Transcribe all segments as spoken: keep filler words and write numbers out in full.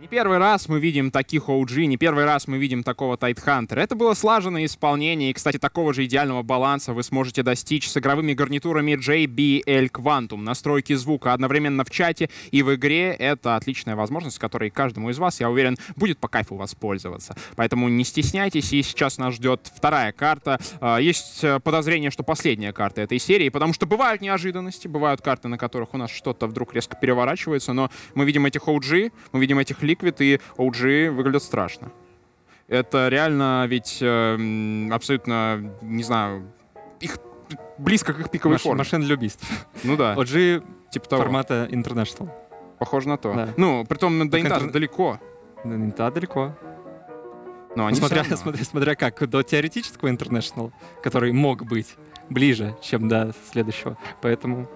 Не первый раз мы видим таких о джи, не первый раз мы видим такого Тайтхантера. Это было слаженное исполнение, и, кстати, такого же идеального баланса вы сможете достичь с игровыми гарнитурами джей би эл Quantum. Настройки звука одновременно в чате и в игре — это отличная возможность, которой каждому из вас, я уверен, будет по кайфу воспользоваться. Поэтому не стесняйтесь, и сейчас нас ждет вторая карта. Есть подозрение, что последняя карта этой серии, потому что бывают неожиданности, бывают карты, на которых у нас что-то вдруг резко переворачивается, но мы видим этих о джи, мы видим этих Liquid, и о джи выглядят страшно. Это реально ведь э, абсолютно, не знаю, их, близко к их пиковой Маш, форме. Машин-любист. Ну да. о джи типа того. Формата International. Похоже на то. Да. Ну, притом до Инта интер... далеко. До Инта далеко. Но они смотря, смотря, смотря как, до теоретического International, который мог быть ближе, чем до следующего. Поэтому...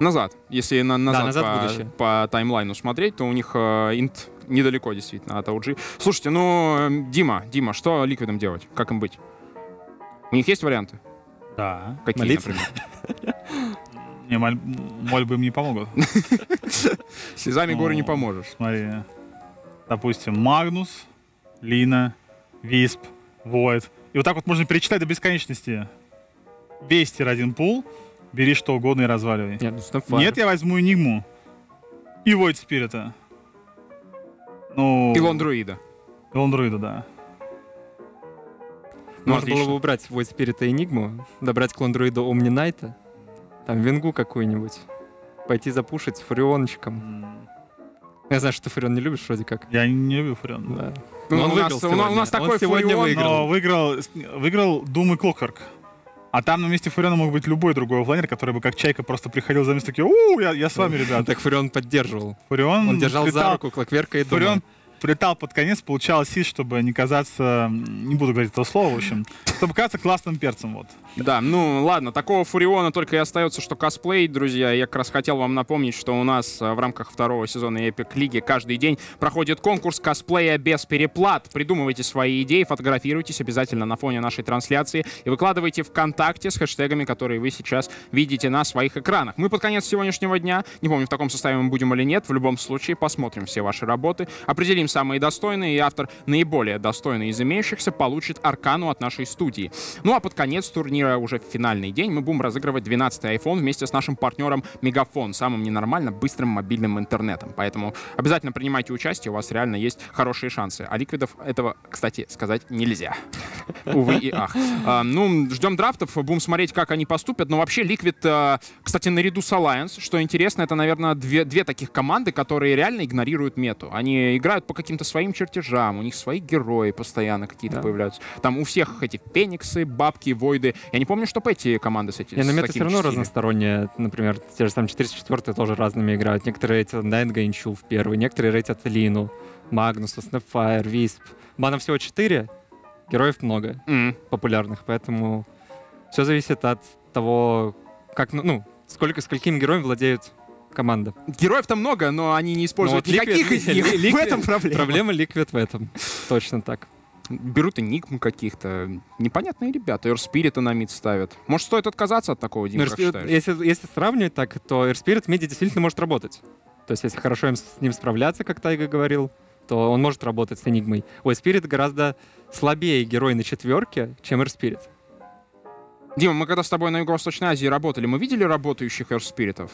Назад. Если на, назад, да, назад по, по таймлайну смотреть, то у них инт э, недалеко действительно от о джи. Слушайте, ну, Дима, Дима, что Ликвидам делать? Как им быть? У них есть варианты? Да. Какие, молиться, например? Не, мольбы им не помогут. Слезами горы не поможешь. Смотри. Допустим, Магнус, Лина, Висп, Войд. И вот так вот можно перечитать до бесконечности. Весь тир один пул. Бери что угодно и разваливай. Нет, ну, Нет я возьму Энигму. И Войд Спирита. Ну... И Лондруида. И Лондруида, да. Ну, Можно отлично. было бы убрать Войд Спирита и Энигму, добрать к Лондруиду Омни Найта, там Венгу какую-нибудь, пойти запушить Фурионочком. Mm. Я знаю, что ты Фурион не любишь вроде как. Я не люблю Фурион. Да. Ну, он он у, нас, у нас такой он сегодня Фурион, выиграл. Но выиграл, выиграл Doom и Clockwork. А там на месте Фуриона мог быть любой другой оффлайнер, который бы как чайка просто приходил за место, такие, у, я, я с вами, ребята. Так Фурион поддерживал. Фурион Он держал прилетал, за руку Клокверка и Дума. Фурион прилетал под конец, получал ассист, чтобы не казаться, не буду говорить этого слова, в общем, чтобы казаться классным перцем, вот. Да, ну ладно, такого Фуриона только и остается, что косплей, друзья. Я как раз хотел вам напомнить, что у нас в рамках второго сезона Epic Лиги каждый день проходит конкурс косплея без переплат. Придумывайте свои идеи, фотографируйтесь обязательно на фоне нашей трансляции и выкладывайте ВКонтакте с хэштегами, которые вы сейчас видите на своих экранах. Мы под конец сегодняшнего дня, не помню, в таком составе мы будем или нет, в любом случае посмотрим все ваши работы, определим самые достойные, и автор наиболее достойный из имеющихся получит аркану от нашей студии. Ну а под конец турнира, уже в финальный день, мы будем разыгрывать двенадцатый iPhone вместе с нашим партнером Мегафон, самым ненормально быстрым мобильным интернетом. Поэтому обязательно принимайте участие, у вас реально есть хорошие шансы. А Ликвидов этого, кстати, сказать нельзя. Увы и ах. А, ну, ждем драфтов, будем смотреть, как они поступят. Но вообще Ликвид, кстати, наряду с Alliance, что интересно, это, наверное, две, две таких команды, которые реально игнорируют мету. Они играют по каким-то своим чертежам, у них свои герои постоянно какие-то да. появляются. Там у всех эти фениксы, бабки, войды. Я не помню, чтобы эти команды с этими. Но мета все равно разносторонние. Например, те же самые четыреста четвёртые тоже разными играют. Некоторые рейтят Найт Гайнчу в первый, некоторые рейтят Лину, Магнуса, Снэпфайр, Висп. Банов всего четыре, героев много mm. популярных, поэтому все зависит от того, как, ну, сколько, скольким героем владеют команда. Героев-то много, но они не используют вот никаких из них. В этом проблема. Проблема Liquid в этом. Точно так. Берут энигм каких-то. Непонятные ребята. Эрспирита на мид ставят. Может, стоит отказаться от такого, Дима, как считаешь? Если, если сравнивать так, то Эрспирит в миде действительно может работать. То есть, если хорошо им, с ним справляться, как Тайга говорил, то он может работать с энигмой. У Эрспирит гораздо слабее герой на четверке, чем Эрспирит. Дима, мы когда с тобой на Юго-Восточной Азии работали, мы видели работающих Эрспиритов?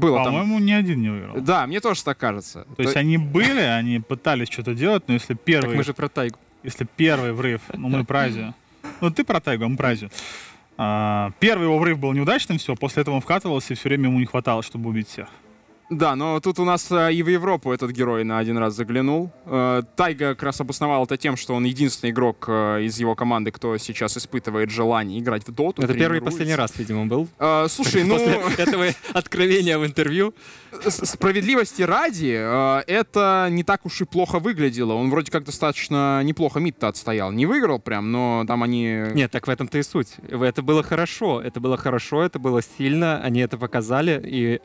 По-моему, ни один не выиграл. Да, мне тоже так кажется. То, То есть они были, они пытались что-то делать, но если первый... Так мы же про Тайгу. Если первый врыв, ну мы про Азию. Ну ты про Тайгу, а мы про Азию. А, первый его врыв был неудачным, все, после этого он вкатывался, и все время ему не хватало, чтобы убить всех. Да, но тут у нас и в Европу этот герой на один раз заглянул. Тайга как раз обосновал это тем, что он единственный игрок из его команды, кто сейчас испытывает желание играть в доту. Это первый и последний раз, видимо, был. А, слушай, ну... После этого откровения в интервью. Справедливости ради, это не так уж и плохо выглядело. Он вроде как достаточно неплохо мид-то отстоял. Не выиграл прям, но там они... Нет, так в этом-то и суть. Это было хорошо, это было хорошо, это было сильно, они это показали, и...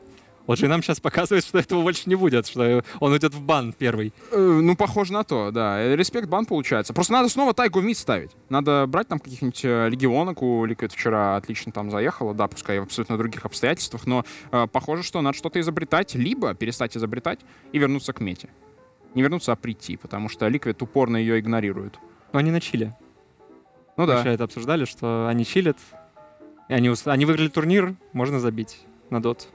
Вот же нам сейчас показывает, что этого больше не будет, что он уйдет в бан первый. Ну, похоже на то, да. Респект бан получается. Просто надо снова тайгу в мид ставить. Надо брать там каких-нибудь легионок. У Liquid вчера отлично там заехала, да, пускай в абсолютно других обстоятельствах, но э, похоже, что надо что-то изобретать, либо перестать изобретать и вернуться к мете. Не вернуться, а прийти, потому что Liquid упорно ее игнорируют. Но они на чиле. Ну да. Мы это обсуждали, что они чилят, и они, они выиграли турнир, можно забить на дот.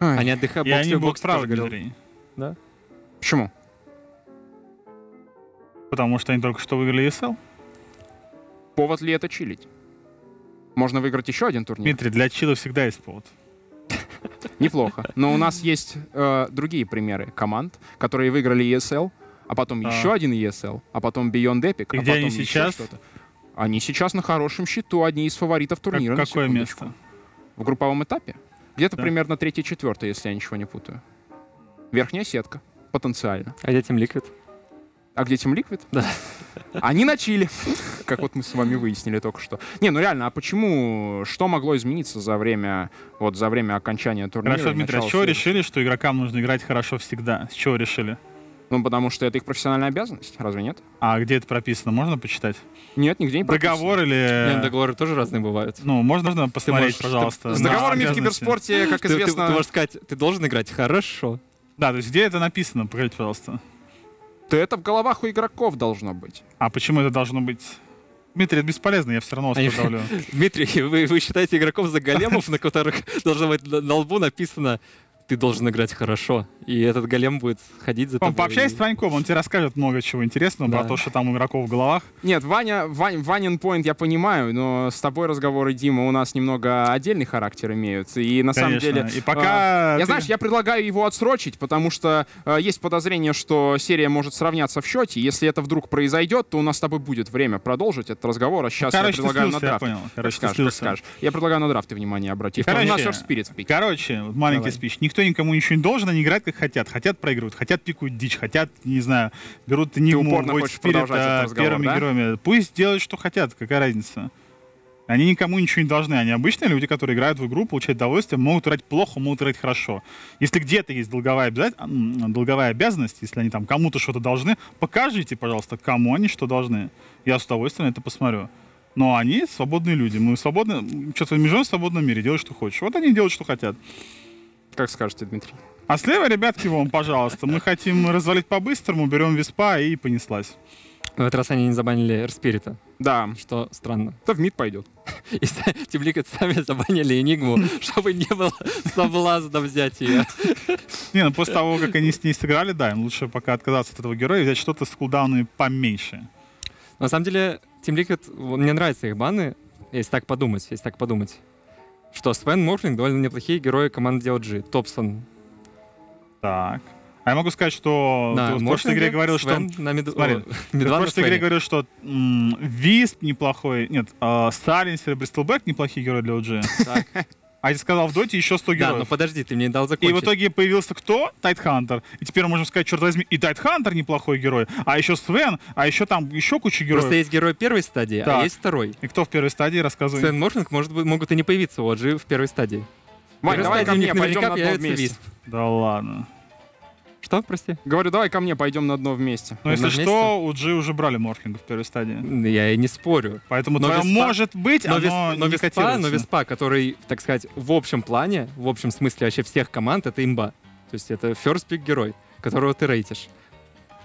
Ой. Они отдыхают, бокс, они бокс прав, говорил. Да? Почему? Потому что они только что выиграли и эс эл. Повод ли это чилить? Можно выиграть еще один турнир. Дмитрий, для чила всегда есть повод. Неплохо. Но у нас есть э, другие примеры команд, которые выиграли и эс эл, а потом а. еще один и эс эл, а потом Beyond Epic, и а где потом они сейчас? Что-то. Они сейчас на хорошем счету, одни из фаворитов турнира. Как, какое место? В групповом этапе? Где-то да. примерно третье-четвертое, если я ничего не путаю. Верхняя сетка. Потенциально. А где Team Liquid? А где Team Liquid? Да. Они на чиле. Как вот мы с вами выяснили только что. Не, ну реально, а почему... Что могло измениться за время, вот, за время окончания турнира? Хорошо, Дмитрий, а с чего решили, что игрокам нужно играть хорошо всегда? С чего решили? Ну, потому что это их профессиональная обязанность, разве нет? А где это прописано? Можно почитать? Нет, нигде не прописано. Договор или... Нет, договоры тоже разные бывают. Ну, можно, можно посмотреть, ты можешь, пожалуйста. Ты... С договорами в киберспорте, как известно... Ты, ты, ты можешь сказать, ты должен играть хорошо. Да, то есть где это написано? Покажите, пожалуйста. То это в головах у игроков должно быть. А почему это должно быть... Дмитрий, это бесполезно, я все равно вас поздравлю. Дмитрий, вы, вы считаете игроков за големов, на которых должно быть на лбу написано... Ты должен играть хорошо, и этот голем будет ходить за тобой. Пообщайся с Ваньком, он тебе расскажет много чего интересного да. про то, что там у игроков в головах. Нет, Ваня, Вань, Ванин поинт я понимаю, но с тобой разговоры, Дима, у нас немного отдельный характер имеют. И на Конечно. самом деле... И пока... Э, ты... Я, знаешь, я предлагаю его отсрочить, потому что э, есть подозрение, что серия может сравняться в счете. Если это вдруг произойдет, то у нас с тобой будет время продолжить этот разговор. А сейчас короче, я предлагаю слился, на драфт. Я понял. Короче, скажешь, ты скажешь. Я предлагаю на драфты внимание обратить. Короче, у нас Earth Spirit в пике. Короче, вот маленький спич. Никто никому ничего не должен, они играют как хотят. Хотят проигрывают, хотят пикают дичь, хотят, не знаю, берут не спирит, а первыми да? героями. Пусть делают, что хотят, какая разница. Они никому ничего не должны. Они обычные люди, которые играют в игру, получают удовольствие, могут играть плохо, могут играть хорошо. Если где-то есть долговая, обяз... долговая обязанность, если они там кому-то что-то должны, покажите, пожалуйста, кому они что должны. Я с удовольствием это посмотрю. Но они свободные люди. Мы свободны, что-то между в свободном мире, делай, что хочешь. Вот они делают, что хотят. Как скажете, Дмитрий. А слева, ребятки, вам, пожалуйста. Мы хотим развалить по-быстрому, берем виспа и понеслась. В этот раз они не забанили Earth Spirit. Да. Что странно. То в мид пойдет. И Team Liquid сами забанили Энигму, чтобы не было соблазна взять ее. Не, ну после того, как они с ней сыграли, да, им лучше пока отказаться от этого героя и взять что-то с кулдаунами поменьше. На самом деле, Team Liquid, мне нравятся их баны, если так подумать, если так подумать. Что, Свен, Морфлинг довольно неплохие герои команды ди о джи. Топсон. Так. А я могу сказать, что да, ты в прошлой игре говорил, Свен что... Мид... Смотри, ты в прошлой игре говорил, что Висп неплохой... Нет, э, Сайленсер и Бристлбэк неплохие герои для о джи. Так. А я сказал в доте еще сто героев. Да, но подожди, ты мне не дал закончить. И в итоге появился кто? Тайтхантер. И теперь мы можем сказать, черт возьми, и Тайтхантер неплохой герой, а еще Свен, а еще там еще куча героев. Просто есть герой первой стадии, так. а есть второй. И кто в первой стадии, рассказывай. Свен Морфлинг может быть, могут и не появиться у о джи в первой стадии. Вань, давай ко мне, пойдем на дно вместе. Да ладно. Что, прости? Говорю, давай ко мне, пойдем на дно вместе. Но если что, у джи уже брали Морфлинга в первой стадии. Я и не спорю. Поэтому твое может быть, но Виспа, но Виспа, который, так сказать, в общем плане, в общем смысле вообще всех команд, это имба. То есть это first pick герой, которого ты рейтишь.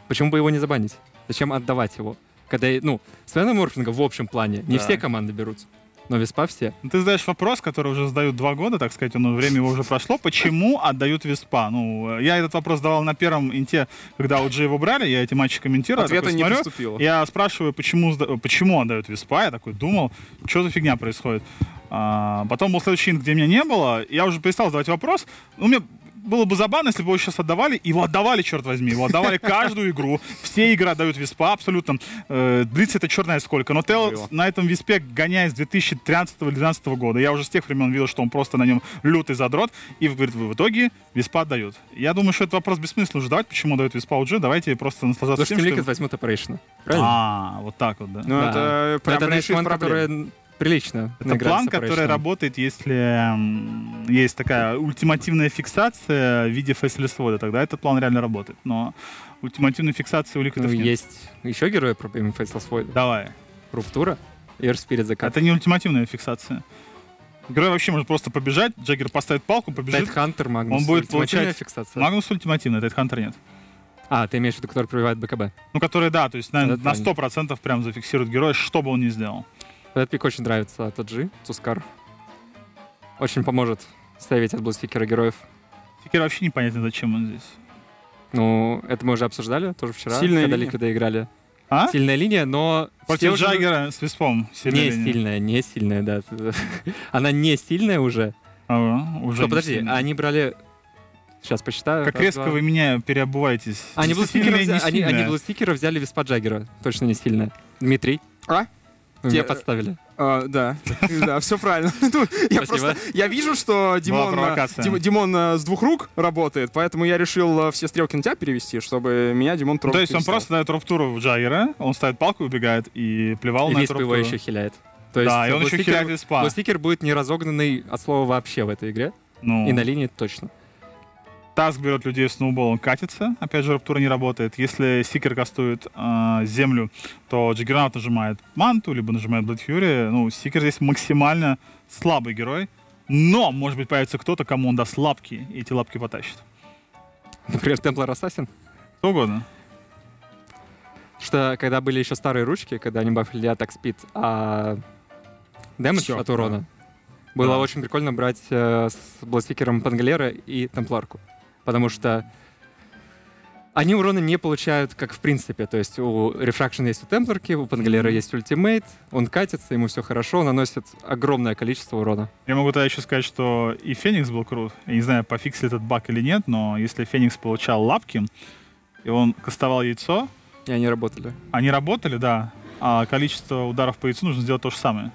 Почему бы его не забанить? Зачем отдавать его? Когда, ну, Свена Морфлинга в общем плане не все команды берут. Но Виспа все. Ты задаешь вопрос, который уже задают два года, так сказать, но время его уже прошло. Почему отдают Виспа? Ну, я этот вопрос задавал на первом инте, когда о джи его брали, я эти матчи комментировал. Ответа я такой, не смотрю, поступило. Я спрашиваю, почему, почему отдают Виспа? Я такой думал, что за фигня происходит. А, потом был следующий инт, где меня не было. Я уже перестал задавать вопрос. Ну, мне было бы забавно, если бы его сейчас отдавали. Его отдавали, черт возьми. Его отдавали каждую игру. Все игры отдают Виспа абсолютно. Длится это черт знает сколько. Но Телл на этом Виспе гоняет с две тысячи тринадцатого или две тысячи двенадцатого года. Я уже с тех времен видел, что он просто на нем лютый задрот. И, говорит, в итоге Виспа отдают. Я думаю, что этот вопрос бессмысленно уже давать. Почему отдают Виспа о джи? Давайте просто наслаждаться тем, что... возьмут Operation. Правильно? А, вот так вот, да. Ну, это прям решит проблему. прилично. Это план, который работает, если есть такая ультимативная фиксация в виде фейслесс-свода, тогда этот план реально работает. Но ультимативной фиксации у ликвидов ну, нет. Есть еще герои про фейслесс-свода. Давай. Руптура и Earth Spirit Закат. Это не ультимативная фиксация. Герой вообще может просто побежать, Джаггер поставит палку, побежит. Тайтхантер, Магнус. Он будет получать фиксация. Магнус ультимативная, Тайтхантер нет. А, ты имеешь в виду, который пробивает БКБ? Ну, который, да, то есть на, на сто процентов прям зафиксирует героя, что бы он ни сделал. Этот пик очень нравится от Джи, Цускар. Очень поможет ставить от блудстикера героев. Фикер вообще непонятно, зачем он здесь. Ну, это мы уже обсуждали, тоже вчера, сильная когда ликвида играли. А? Сильная линия, но... Против Джаггера уже... с виспом. Сильная не линия. сильная, не сильная, да. Она не сильная уже. Ага, уже Что, подожди, сильная. Они брали... Сейчас посчитаю. Как раз, резко два. Вы меня переобуваетесь. Они блудстикера взя... взяли виспа Джаггера. Точно не сильная. Дмитрий. А? Тебя подставили. А, да, да, все правильно. Я, просто, я вижу, что Димон, Дим, Димон с двух рук работает, поэтому я решил все стрелки на тебя перевести, чтобы меня Димон трогал. То есть перестал. Он просто дает руптуру в Джаггера, он ставит палку, убегает и плевал и на эту руптуру. И его еще хиляет. То есть да, и он еще хиляет виспа. Блудстикер будет не разогнанный от слова вообще в этой игре. Ну. И на линии точно. Таск берет людей в сноубол, он катится. Опять же, раптура не работает. Если Сикер кастует э, землю, то Джаггернаут нажимает Манту, либо нажимает Blood Fury. Ну, Сикер здесь максимально слабый герой. Но, может быть, появится кто-то, кому он даст лапки, и эти лапки потащит. Например, Темплар Ассасин? Кто угодно. Что, когда были еще старые ручки, когда они бафили атак спид, а дэмэдж от урона, да. было да. очень прикольно брать э, с Бластикером Пангалера и Темпларку. Потому что они урона не получают, как в принципе. То есть у Рефракшена есть у Темплерки, у Пангалера есть ультимейт, он катится, ему все хорошо, он наносит огромное количество урона. Я могу тогда еще сказать, что и Феникс был крут. Я не знаю, пофиксили этот баг или нет, но если Феникс получал лапки, и он кастовал яйцо... И они работали. Они работали, да. А количество ударов по яйцу нужно сделать то же самое.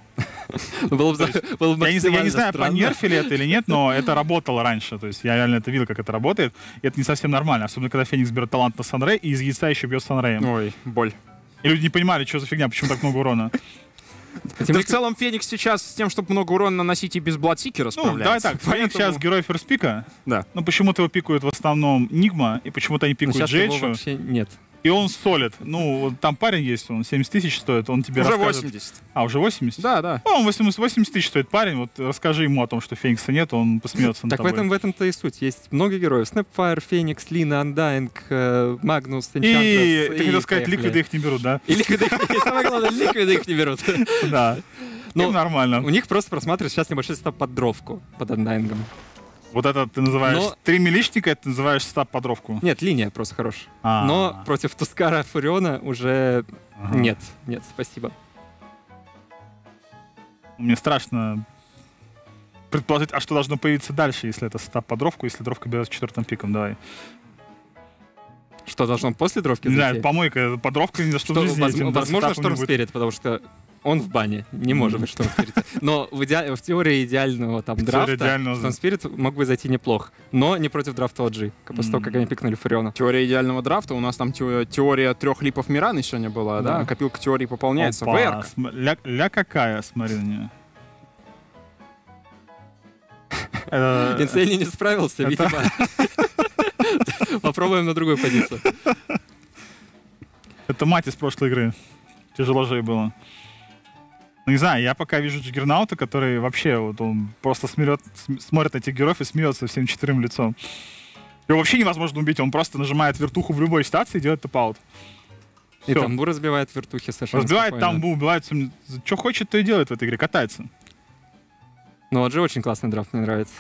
Было бы, есть, было бы я, не, я не знаю, понерфили это или нет, но это работало раньше. То есть я реально это видел, как это работает. И это не совсем нормально. Особенно, когда Феникс берет талант на Санрей и из яйца еще бьет Санреем. Ой, боль. И люди не понимали, что за фигня, почему так много урона. Да в целом Феникс сейчас с тем, чтобы много урона наносить и без Бладсикера справляется. Ну, давай так, Феникс сейчас герой ферстпика. Да. Но почему-то его пикают в основном Нигма, и почему-то они пикают Джейджу. Вообще нет. И он солид. Ну, там парень есть, он семьдесят тысяч стоит, он тебе уже расскажет. восемьдесят. А, уже восемьдесят? Да, да. Он восемьдесят тысяч стоит парень, вот расскажи ему о том, что Феникса нет, он посмеется над Так тобой. В этом в этом-то и суть. Есть много героев. Snapfire, Феникс, Лина, Undying, Магнус, Enchantress. И, ты хотел сказать, ликвиды их не берут, да? И ликвиды, самое главное, ликвиды их не берут. Да. Ну, нормально. У них просто просматривают сейчас небольшой стаб под дровку, под Undying'ом. Вот это ты называешь Но... три милишника, это ты называешь стаб-подровку. Нет, линия просто хорошая. А -а -а. Но против Тускара Фуриона уже ага. нет. Нет, спасибо. Мне страшно предположить, а что должно появиться дальше, если это стаб-подровку, если дровка берет с четвертым пиком. Давай. Что должно после дровки зайти? Не знаю, помойка, подровка ни за что, что в жизни. Возможно, возможно Шторм Спирит, потому что... Он в бане, не может быть Шторм Спирит. Но в, иде... в теории идеального там в драфта идеального... Шторм Спирит мог бы зайти неплохо, но не против драфта о джи, после того, как они пикнули Фуриона. Теория идеального драфта, у нас там теория трех липов Мираны сегодня была, да? да? Копилка теории пополняется. Опа, см... ля... ля какая, смотри на нее. Инсейни не справился, видимо. Попробуем на другую позицию. Это мать из прошлой игры. Тяжело же ей было. Ну, не знаю, я пока вижу Джаггернаута, который вообще, вот он просто смирет, см, смотрит на этих героев и смеется всем четырем лицом. Его вообще невозможно убить, он просто нажимает вертуху в любой ситуации и делает топ-аут. И тамбу разбивает вертухи совершенно Разбивает спокойно. тамбу, убивает, что хочет, то и делает в этой игре, катается. Ну, о джи очень классный драфт, мне нравится.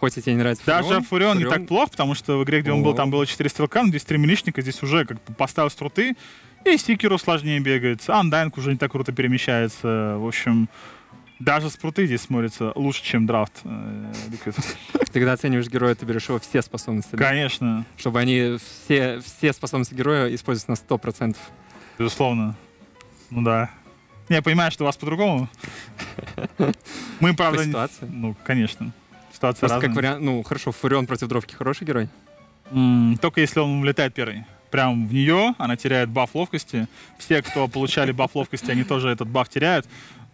Хоть и тебе не нравится Фурион. Даже Фурион, Фурион не так плох, потому что в игре, где О-о-о. он был, там было четыре стрелка, но здесь три милишника, здесь уже как бы поставил струты. И Сикеру сложнее бегает, Undying уже не так круто перемещается. В общем, даже спруты здесь смотрятся лучше, чем драфт. Ты когда оцениваешь героя, ты берешь его все способности. Конечно. Чтобы они все, все способности героя использовать на сто процентов. Безусловно. Ну да. Я понимаю, что у вас по-другому. Мы, правда... ситуация. Ну, конечно. Ситуация разная. Как вариант, ну, хорошо, Фурион против дровки хороший герой? Только если он влетает первый. Прям в нее, она теряет баф ловкости. Все, кто получали баф ловкости, они тоже этот баф теряют.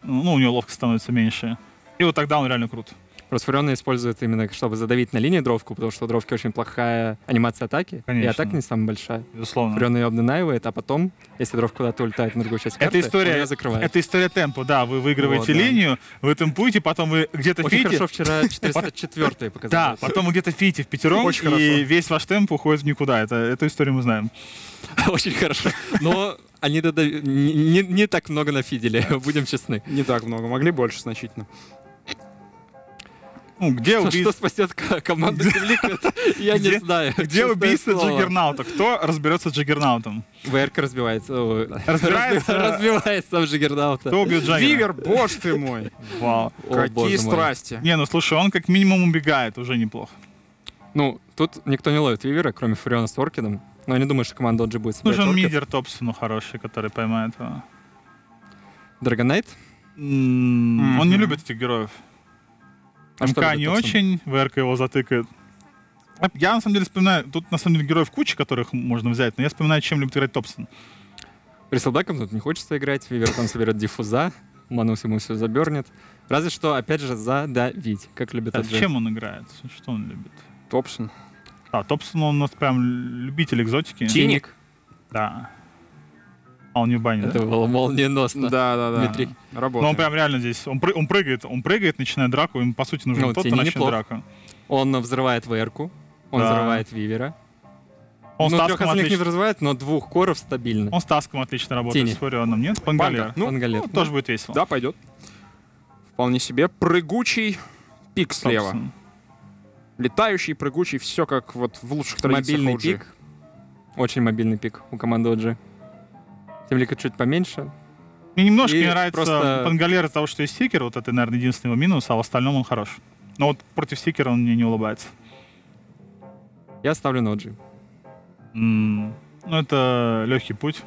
ну, у него ловкость становится меньше. И вот тогда он реально крут. Просференные используют именно, чтобы задавить на линии дровку, потому что у дровки очень плохая анимация атаки. Конечно. И атака не самая большая. Безусловно. Фрён ее обденаивает, а потом, если дровка куда-то улетает на другую часть карты, это история, ее закрывает. Это история темпа, да. Вы выигрываете О, да. линию, вы темпуете, потом вы где-то фитите. Очень хорошо вчера четыреста четвёртый показали. Да, потом вы где-то фитите в пятером, и весь ваш темп уходит в никуда. Эту историю мы знаем. Очень хорошо. Но они не так много нафидели, будем честны. Не так много, могли больше значительно. Ну, где что, убийц... что спасет команду Земли, я не знаю. Где убийство Джаггернаута? Кто разберется с Джаггернаутом? ВРК разбивается. Разбирается? Разбивается в Джаггернаута. Кто убьет Джаггернаута? Вивер, боже ты мой. Вау. Какие страсти. Не, ну слушай, он как минимум убегает, уже неплохо. Ну, тут никто не ловит Вивера, кроме Фуриона с Оркидом. Но я не думаю, что команда о джи будет собирать. Нужен мидер Топсону хороший, который поймает его. Драгонайт? Он не любит этих героев. А МК не очень, ВРК его затыкает. Я на самом деле вспоминаю, тут на самом деле героев куча, которых можно взять, но я вспоминаю, чем любит играть Топсон. Бристлбэком тут не хочется играть, Вивер там соберет диффуза, Манус ему все забернет. Разве что, опять же, задавить, как любит о джи. А чем он играет? Что он любит? Топсон. А, Топсон он у нас прям любитель экзотики. Тиник? Да. А он не в бане, это да? было молниеносно. Да, да, да. Дмитрий. Работает. Но он прям реально здесь, он, пры, он прыгает, он прыгает, начинает драку, ему по сути нужен ну, тот, кто начнет драку. Он взрывает ВР-ку, он да. взрывает Вивера. Он ну, трех остальных не взрывает, но двух коров стабильно. Он с таском отлично работает, Тени. С Фурионом, нет? Пангалер. Ну, Пангалер. Ну, тоже будет весело. Да, пойдет. Вполне себе. Прыгучий пик слева. Собственно. Летающий, прыгучий, все как вот в лучших традициях о джи. Мобильный пик. Очень мобильный пик у команды о джи. Темлика чуть поменьше. Мне немножко не нравится просто... Пангалер из-за того, что есть Сикер. Вот это, наверное, единственный его минус, а в остальном он хорош. Но вот против Сикера он мне не улыбается. Я ставлю на о джи. Mm. Ну, это легкий путь.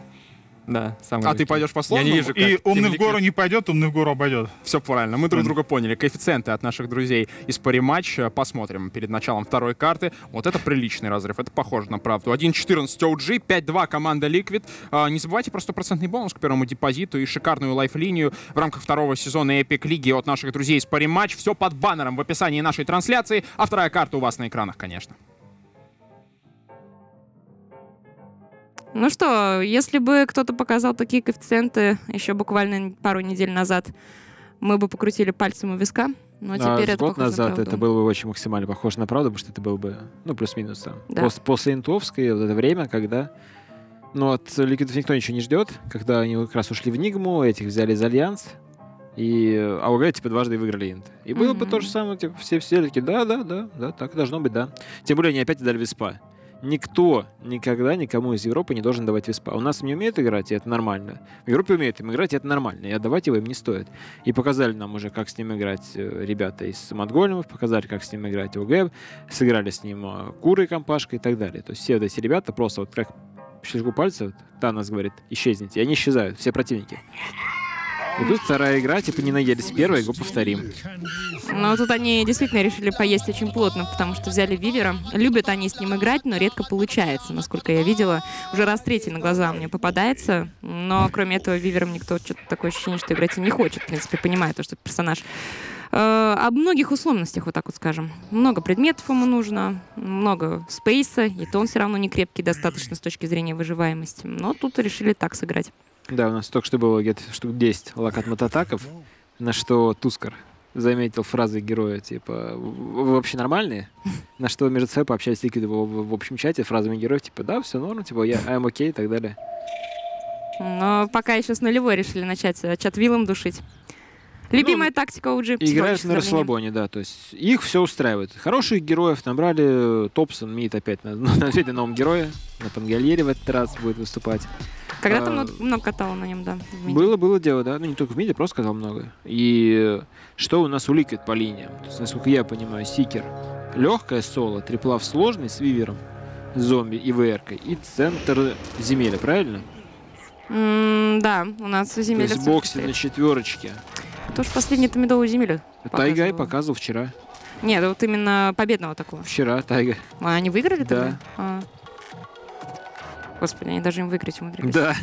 Да, самый А легкий. Ты пойдешь по сложному? Я не вижу, как. И умный Темлика... в гору не пойдет, умный в гору обойдет. Все правильно, мы друг mm. друга поняли. Коэффициенты от наших друзей из Париматч. Посмотрим перед началом второй карты. Вот это приличный разрыв, это похоже на правду. один четырнадцать о джи, пять два команда Liquid. Не забывайте про стопроцентный бонус к первому депозиту и шикарную лайфлинию в рамках второго сезона Эпик Лиги от наших друзей из Париматч. Все под баннером в описании нашей трансляции. А вторая карта у вас на экранах, конечно. Ну что, если бы кто-то показал такие коэффициенты еще буквально пару недель назад, мы бы покрутили пальцем у виска. Но да, теперь это год назад это было бы очень максимально похоже на правду, потому что это было бы, ну, плюс-минус там. Да. После, после интовской, вот это время, когда... Ну, от Ликвидов никто ничего не ждет, когда они как раз ушли в Нигму, этих взяли из Альянс, и АОГ, типа, дважды выиграли инт. И было mm-hmm. бы то же самое, типа, все все такие, да-да-да, да, так должно быть, да. Тем более они опять дали виспа. Никто никогда никому из Европы не должен давать виспа. У нас не умеют играть, и это нормально. В Европе умеют им играть, и это нормально. И отдавать его им не стоит. И показали нам уже, как с ним играть ребята из Монголемов, показали, как с ним играть ОГЭБ, сыграли с ним Куры, Компашка и так далее. То есть все вот эти ребята просто вот как щелчку пальца, вот, Танос говорит, исчезните. И они исчезают, все противники. И тут вторая игра, типа, не наелись первой, его повторим. Но тут они действительно решили поесть очень плотно, потому что взяли Вивера. Любят они с ним играть, но редко получается, насколько я видела. Уже раз третий на глаза мне попадается, но кроме этого Вивером никто что-то такое ощущение, что играть им не хочет. В принципе, понимаю то, что персонаж... О многих условностях, вот так вот скажем. Много предметов ему нужно, много спейса, и то он все равно не крепкий достаточно с точки зрения выживаемости. Но тут решили так сыграть. Да, у нас только что было где-то штук десять локат мототаков, на что Тускар заметил фразы героя, типа, вы вообще нормальные? На что между собой пообщались Ликвиды в общем чате фразами героев, типа, да, все норм, типа, я I'm okay и так далее. Но пока еще с нулевой решили начать чат вилом душить. Любимая ну, тактика о джи. Играют на расслабоне, да, то есть их все устраивает. Хороших героев набрали, Топсон, Мид опять на, на, на новом герое, на Пангальере в этот раз будет выступать. Когда-то а, много, много катало на нем, да. Было, было дело, да. Ну, не только в миде, просто катал много. И что у нас у Liquid по линиям? То есть, насколько я понимаю, Сикер легкое соло, триплав сложный с Вивером, зомби и ВР-кой, и центр земелья, правильно? Mm, да, у нас земелья. То есть боксе на четверочке. Кто же последний-то медовую землю показывал? Тайгай показывал вчера. Нет, вот именно победного такого. Вчера Тайга. А они выиграли тогда? Да. А. Господи, они даже им выиграть умудрились. Да.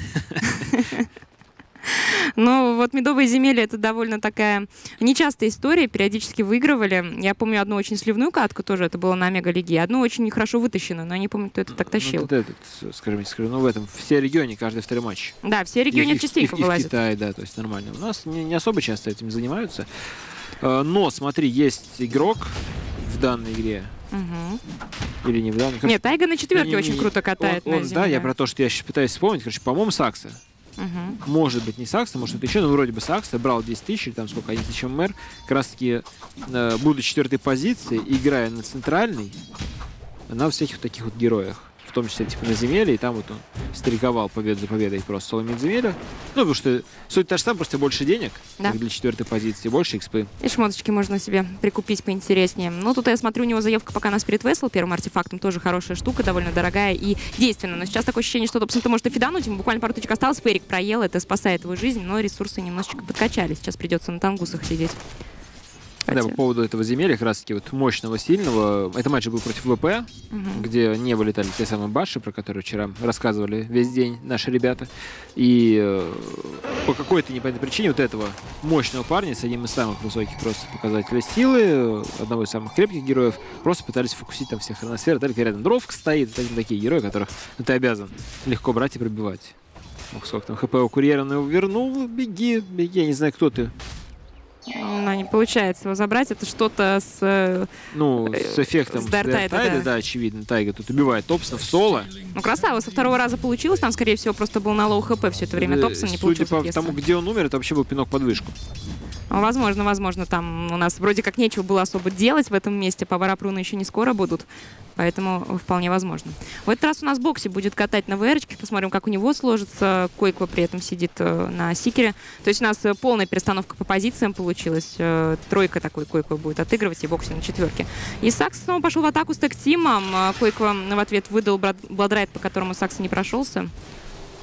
Но вот «Медовые земелья» — это довольно такая нечастая история. Периодически выигрывали. Я помню одну очень сливную катку тоже, это было на Мега-лиге. Одну очень нехорошо вытащенную, но я не помню, кто это так тащил. Ну, этот, этот, скажем, ну, в этом все регионе, каждый второй матч. Да, все регионы частенько вылазят. И в Китае, да, то есть нормально. У нас не, не особо часто этим занимаются. Но, смотри, есть игрок в данной игре. Угу. Или не в данной. Нет, Тайга на четверке очень не, круто катает. Он, на он, да, я про то, что я сейчас пытаюсь вспомнить. Короче, по-моему, Сакса. Угу. Может быть, не Сакса, может, это еще, но вроде бы Сакса. Брал десять тысяч, или там сколько, одиннадцать тысяч МР. Как раз-таки, э, будучи четвертой позиции, играя на центральной, на всяких таких вот героях. В том числе, типа, на земелье, и там вот он стриковал победу за победой просто соло медземелья. Ну, потому что суть та же самая, просто больше денег, да, как для четвертой позиции, больше экспы. И шмоточки можно себе прикупить поинтереснее. Ну, тут я смотрю, у него заявка пока на Spirit Vessel, первым артефактом, тоже хорошая штука, довольно дорогая и действенная. Но сейчас такое ощущение, что Топсон-то может и фидануть, ему буквально пару точек осталось, Ферик проел, это спасает его жизнь, но ресурсы немножечко подкачали, сейчас придется на тангусах сидеть. Да, по поводу этого земелья, как раз таки вот мощного, сильного. Это матч был против ВП, угу, где не вылетали те самые баши, про которые вчера рассказывали весь день наши ребята. И э, по какой-то непонятной причине вот этого мощного парня с одним из самых высоких просто показателей силы, одного из самых крепких героев, просто пытались фокусить там всех хроносфер. Только рядом Дровк стоит, это такие герои, которых ну, ты обязан легко брать и пробивать. Ох, сколько там ХП у курьера, но его вернул, беги, беги, я не знаю, кто ты. Но не получается его забрать, это что-то с... Ну, с эффектом с Дарт-Тайда, да. да, очевидно. Тайга тут убивает Топсона в соло. Ну, красава, со второго раза получилось, там, скорее всего, просто был на лоу ХП все это время Топсон, не получилось. Судя по тому, где он умер, это вообще был пинок под вышку. Возможно, возможно, там у нас вроде как нечего было особо делать в этом месте, повара Пруна еще не скоро будут, поэтому вполне возможно. В этот раз у нас Бокси будет катать на ВР-очке, посмотрим, как у него сложится. Койква при этом сидит на Сикере. То есть у нас полная перестановка по позициям получилась. Тройка такой Койква будет отыгрывать, и Бокси на четверке. И Сакс снова пошел в атаку с тактимом. Койква в ответ выдал бладрайт, по которому Сакс не прошелся.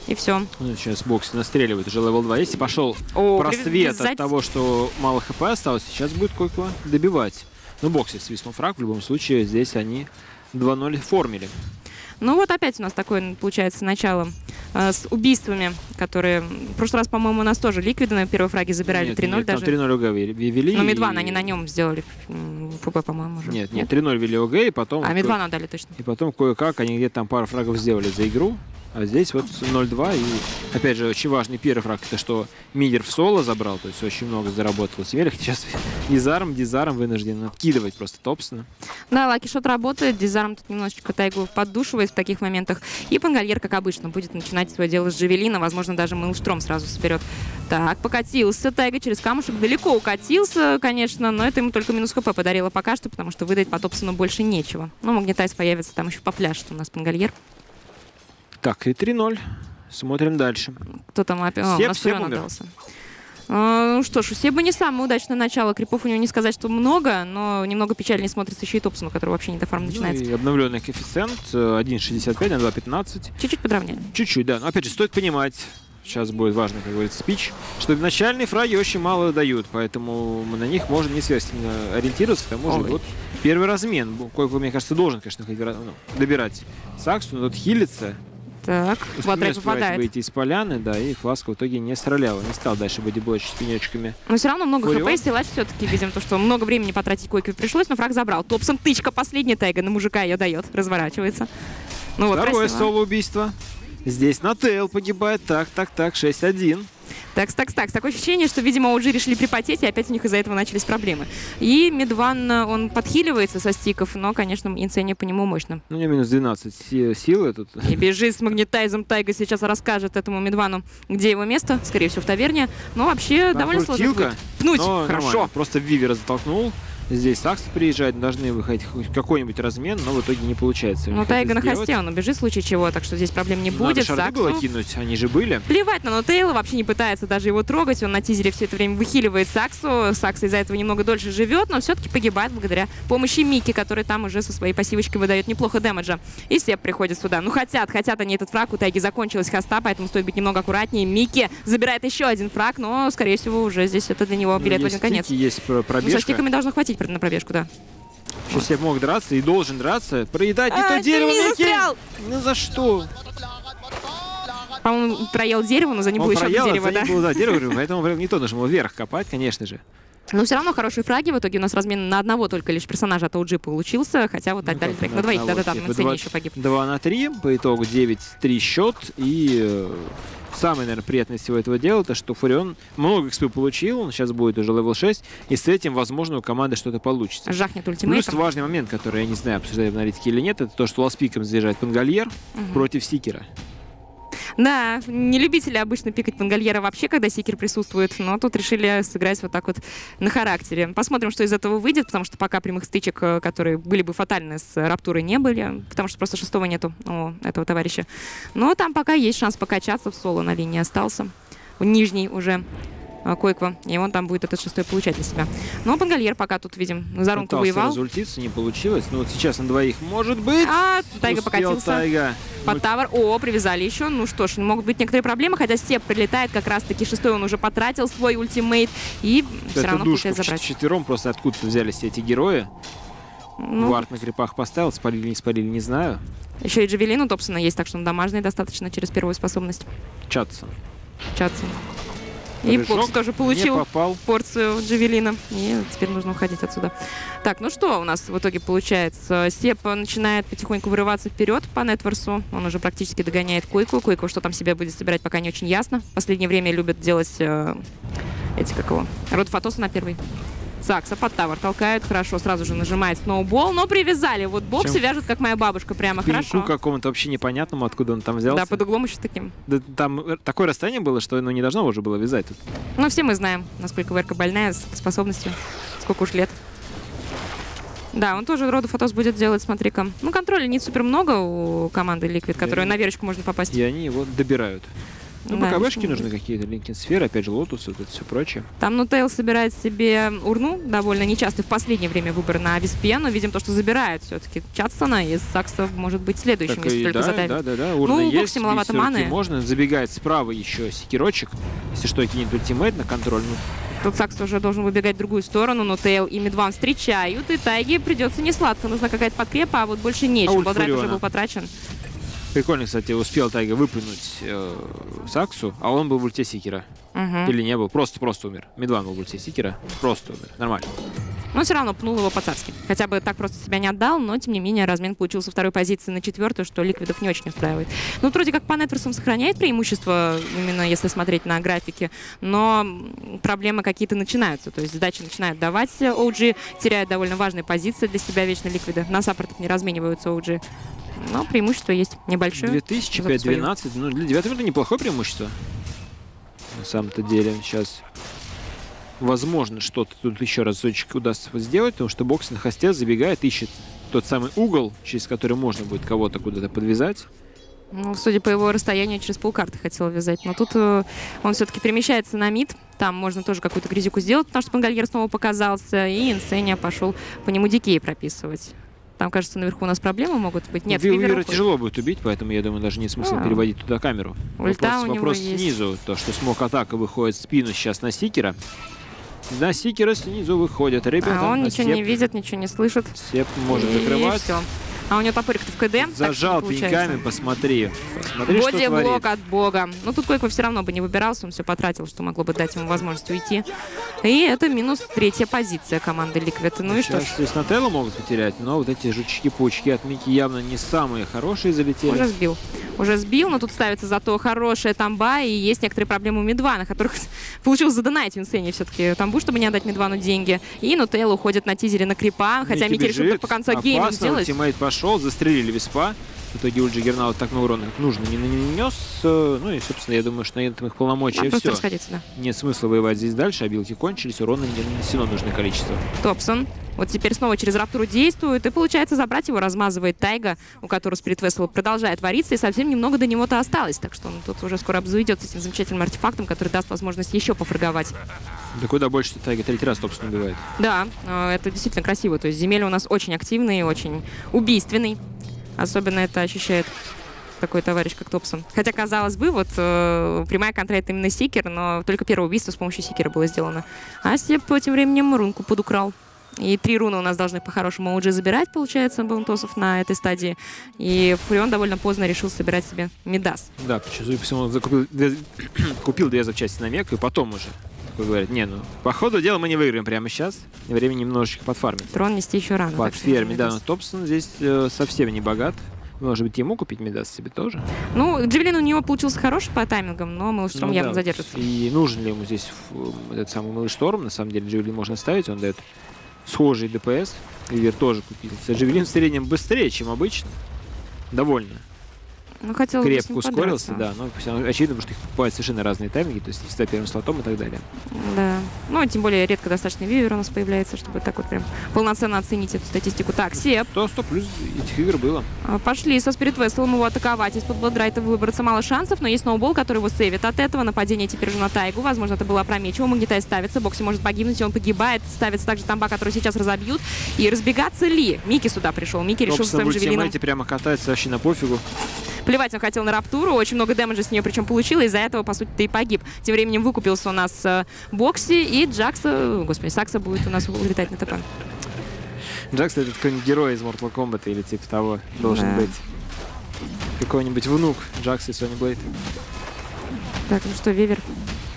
И все. Ну, сейчас Бокси настреливает, уже левел два есть. И пошел О, просвет от того, что мало ХП осталось. Сейчас будет Койква добивать. Ну, Бокси свистнул фраг. В любом случае, здесь они два ноль формили. Ну, вот опять у нас такое, получается, начало э, с убийствами, которые... В прошлый раз, по-моему, у нас тоже Ликвиды на первой фраге забирали три ноль даже. Нет, там три ноль ОГ вели. Ну, Мидван и... они на нем сделали ФБ, по-моему, уже. Нет, нет, три ноль вели ОГ, и потом... А Мидвана дали точно. И потом кое-как они где-то там пару фрагов сделали за игру. А здесь вот ноль два, и, опять же, очень важный первый фраг, это что мидер в соло забрал, то есть очень много заработал в земельях. Сейчас Дизарм, Дизарм вынужден откидывать просто Топсона. Да, лакишот работает, Дизарм тут немножечко Тайгу поддушивает в таких моментах. И Пангольер, как обычно, будет начинать свое дело с Джавелина, возможно, даже Мейлштром сразу соберет. Так, покатился Тайга через камушек, далеко укатился, конечно, но это ему только минус ХП подарило пока что, потому что выдать по Топсону больше нечего. Но Магнетайз появится там еще по пляжу, у нас Пангольер. Так, и три ноль. Смотрим дальше. Кто там опять? О, у нас Фуран отдался. Ну что ж, у Себа не самое удачное начало. Крипов у него не сказать, что много, но немного печальнее смотрится еще и Топсон, у которого вообще не до фарм начинается. Ну, и обновленный коэффициент один шестьдесят пять на два пятнадцать. Чуть-чуть подровняли. Чуть-чуть, да. Но опять же, стоит понимать, сейчас будет важно, как говорится, спич, что начальные фраги очень мало дают, поэтому на них можно не сверхсильно ориентироваться, к тому же вот первый размен. Койква, мне кажется, должен, конечно, добирать Саксу, но тут хилится. Так, Бладрайт попадает. Выйти из поляны, да, и Фласка в итоге не стреляла, не стал дальше бодибоечить пенечками. Но все равно много Фурион. ХП, силач все-таки, видим, то, что много времени потратить Койкве пришлось, но фраг забрал. Топсон тычка последняя, Тайга на мужика ее дает, разворачивается. Ну, второе вот, соло-убийство. Здесь Натейл погибает, так, так, так, шесть один. Такс, такс, такс. Такое ощущение, что, видимо, Оджи решили припотеть, и опять у них из-за этого начались проблемы. И Мидван, он подхиливается со стиков, но, конечно, инцения по нему мощно. Ну, у него минус двенадцать силы тут. И бежит с Магнетайзом. Тайга сейчас расскажет этому Мидвану, где его место. Скорее всего, в таверне. Но вообще там довольно сложно будет. Пнуть! Хорошо! Нормально. Просто Вивера затолкнул. Здесь Сакс приезжает, должны выходить какой-нибудь размен, но в итоге не получается. Ну, Тайга на хосте, он убежит в случае чего, так что здесь проблем не будет. Надо шарды было кинуть, они же были. Плевать на Нотейла, вообще не пытается даже его трогать, он на тизере все это время выхиливает Саксу. Сакс из-за этого немного дольше живет, но все-таки погибает благодаря помощи Мики, который там уже со своей пассивочкой выдает неплохо дэмэджа. И Себ приходит сюда. Ну, хотят, хотят они этот фраг, у Тайги закончилась хоста, поэтому стоит быть немного аккуратнее. Мики забирает еще один фраг, но, скорее всего, уже здесь это для него билет в один конец. Есть пробежка. Со стиками должно хватить на пробежку, да. Сейчас Себ мог драться и должен драться. Проедать не то дерево. Ну за что? По-моему, проел дерево, но за ним было еще дерево, да? Он проел, за ним было, да, дерево, поэтому не то нужно было вверх копать, конечно же. Но все равно хорошие фраги. В итоге у нас размен на одного только лишь персонажа от о джи получился. Хотя вот отдали трек на двоих. Да-да-да, Мэнсени еще погиб. два на три. По итогу девять три счет. И э, самое, наверное, приятное всего этого дела, то что Фурион много экспы получил. Он сейчас будет уже левел шесть. И с этим, возможно, у команды что-то получится. Жахнет ультимейтом. Плюс важный момент, который, я не знаю, обсуждали в аналитике или нет, это то, что ласт-пиком заряжает Пангольер угу. против Сикера. Да, не любители обычно пикать Пангольера вообще, когда Сикер присутствует, но тут решили сыграть вот так вот на характере. Посмотрим, что из этого выйдет, потому что пока прямых стычек, которые были бы фатальны с Раптурой, не были, потому что просто шестого нету у этого товарища. Но там пока есть шанс покачаться, в соло на линии остался, в нижней уже Койква, и он там будет этот шестой получать для себя. Но Пангольер пока тут, видим, за рунку воевал. Разультиться не получилось, но вот сейчас на двоих может быть. А, Тайга покатился. Тайга. Под тавер. О, привязали еще. Ну что ж, могут быть некоторые проблемы, хотя Степ прилетает как раз-таки шестой, он уже потратил свой ультимейт, и все равно получается забрать. Четвером просто откуда-то взялись эти герои. Ну, Вард на крипах поставил, спалили, не спалили, не знаю. Еще и Джавелин у Топсона есть, так что он дамажный достаточно через первую способность. Чатсон. Чатсон. И Покс тоже получил порцию Джавелина. И теперь нужно уходить отсюда. Так, ну что у нас в итоге получается? Сеп начинает потихоньку вырываться вперед по Нетворсу. Он уже практически догоняет Койку. Койку, что там себя будет собирать, пока не очень ясно. В последнее время любят делать э, эти, как его, род Фотоса на первый. Сакса под тавер толкает, хорошо, сразу же нажимает сноубол, но привязали. Вот Бобси Чем? вяжет, как моя бабушка, прямо хорошо. К какому-то вообще непонятному, откуда он там взялся. Да, под углом еще таким. Да, там такое расстояние было, что ну, не должно уже было вязать тут. Ну, все мы знаем, насколько Верка больная, с способностью, сколько уж лет. Да, он тоже роду Фотос будет делать, смотри-ка. Ну, контроля не супер много у команды Ликвид, которую они... на верочку можно попасть. И они его добирают. Ну, да, БКБшки нужны какие-то, Линкин Сферы, опять же, Лотус, вот это все прочее. Там Нутейл собирает себе урну, довольно нечастый в последнее время выбор на Виспе, но видим то, что забирает все-таки Чатсона, и Сакса может быть следующим, так если и только да, задавит. Да, да, да, урна ну, есть, и маловато маны. Можно, забегает справа еще Секирочек, если что, кинет ультимейт на контроль. Тут Сакс уже должен выбегать в другую сторону, но Тейл и Мидван встречают, и Тайге придется не сладко, нужна какая-то подкрепа, а вот больше нечего, Бладрайт уже был потрачен. Прикольно, кстати, успел Тайга выплюнуть э, Саксу, а он был в ульте Сикера. Угу. Или не был, просто-просто умер. Мидван был в ульте Сикера, просто умер, нормально. Но все равно пнул его по-царски. Хотя бы так просто себя не отдал, но, тем не менее, размен получился со второй позиции на четвертую, что Ликвидов не очень устраивает. Ну, вроде как по Нетворсам сохраняет преимущество, именно если смотреть на графики, но проблемы какие-то начинаются. То есть задачи начинают давать о джи, теряют довольно важные позиции для себя вечно Ликвида. На саппортов не размениваются о джи. Но преимущество есть небольшое. две тысячи, пять двенадцать. Ну, для девятого это неплохое преимущество. На самом-то деле сейчас возможно что-то тут еще разочек удастся сделать, потому что бокс на хосте забегает, ищет тот самый угол, через который можно будет кого-то куда-то подвязать. Ну, судя по его расстоянию, через полкарты хотел вязать. Но тут э, он все-таки перемещается на мид. Там можно тоже какую-то грязику сделать, потому что Пангольер снова показался. И Инсения пошел по нему дикей прописывать. Там, кажется, наверху у нас проблемы могут быть. Нет, Вивера тяжело будет убить, поэтому, я думаю, даже нет смысла а. переводить туда камеру. Ульта вопрос у вопрос него снизу. Есть. То, что смог атака выходит в спину сейчас на Сикера. На Сикера снизу выходят ребята. А он ничего Сеп. не видит, ничего не слышит. Сеп может закрывать. А у него топорик-то в КД. Зажал пеньками, посмотри. посмотри Бодиблок от бога. Но тут Койко все равно бы не выбирался, он все потратил, что могло бы дать ему возможность уйти. И это минус третья позиция команды Liquid. Ну и что ж. Здесь на Тейлу могут потерять, но вот эти жучки-паучки от Мики явно не самые хорошие залетели. Уже сбил. Уже сбил, но тут ставится зато хорошая тамба, и есть некоторые проблемы у Мидвана, которых получилось задонать в Инсении все-таки тамбу, чтобы не отдать Мидвану деньги. И Нутейл уходит на тизере на крипа, хотя Мики решил по концу гейма сделать. Застрелили Виспа. В итоге Ульджи Гернау так много урона, как нужно, не нанес. Ну и, собственно, я думаю, что на этом их полномочия а, все. Да. Нет смысла воевать здесь дальше, обилки кончились, урона не нанесено нужное количество. Топсон. Вот теперь снова через Раптуру действует, и получается забрать его размазывает Тайга, у которого Спирит Вессел продолжает вариться, и совсем немного до него-то осталось. Так что он тут уже скоро обзаведется с этим замечательным артефактом, который даст возможность еще пофраговать. Да куда больше Тайга третий раз, собственно, убивает. Да, это действительно красиво. То есть земель у нас очень активный, очень убийственный. Особенно это ощущает такой товарищ, как Топсон. Хотя, казалось бы, вот э, прямая контракт именно Сикер, но только первое убийство с помощью Сикера было сделано. А Сеп тем временем рунку подукрал. И три руны у нас должны по-хорошему о джи забирать, получается, Баунтосов на этой стадии. И Фурион довольно поздно решил собирать себе Мидас. Да, почему он закупил, купил две запчасти на Меку, и потом уже говорит, не, ну, по ходу дела мы не выиграем прямо сейчас. Время немножечко подфармить. Трон нести еще рано. Подфермить, да, но Топсон здесь э, совсем не богат. Может быть, ему купить Мидас себе тоже? Ну, Джавелин у него получился хороший по таймингам, но Мэлэшторм ну, явно да, задержится. И нужен ли ему здесь этот самый Мэлэшторм? На самом деле, Джавелин можно ставить, он дает схожий ДПС. Ливер тоже купил. Джавелин в среднем быстрее, чем обычно. Довольно. Ну, хотел крепко ускорился, да, но очевидно, что их покупают совершенно разные тайминги, то есть всегда первым слотом и так далее. Да, ну, тем более редко достаточно вивер у нас появляется, чтобы так вот прям полноценно оценить эту статистику. Так, Сеп. сто сто плюс этих вивер было. Пошли со Спирит Вестлом его атаковать, из-под Бладрайта выбраться мало шансов, но есть Сноубол, который его сейвит от этого. Нападение теперь уже на Тайгу, возможно, это было опрометчиво, Магнитай ставится, Бокси может погибнуть, и он погибает, ставится также Тамба, который сейчас разобьют, и разбегаться ли? Микки сюда пришел, Микки решил с своим Джавелином. Эти прямо катается вообще на пофигу. Плевать он хотел на Раптуру, очень много дэмэджа с нее причем получил, из-за этого, по сути, ты и погиб. Тем временем выкупился у нас э, Бокси, и Джакса, господи, Сакса будет у нас улетать на ТП. Джакса — это какой-нибудь герой из Mortal Kombat или типа того должен да. быть. Какой-нибудь внук Джакса и Сони Блейд. Так, ну что, Вивер?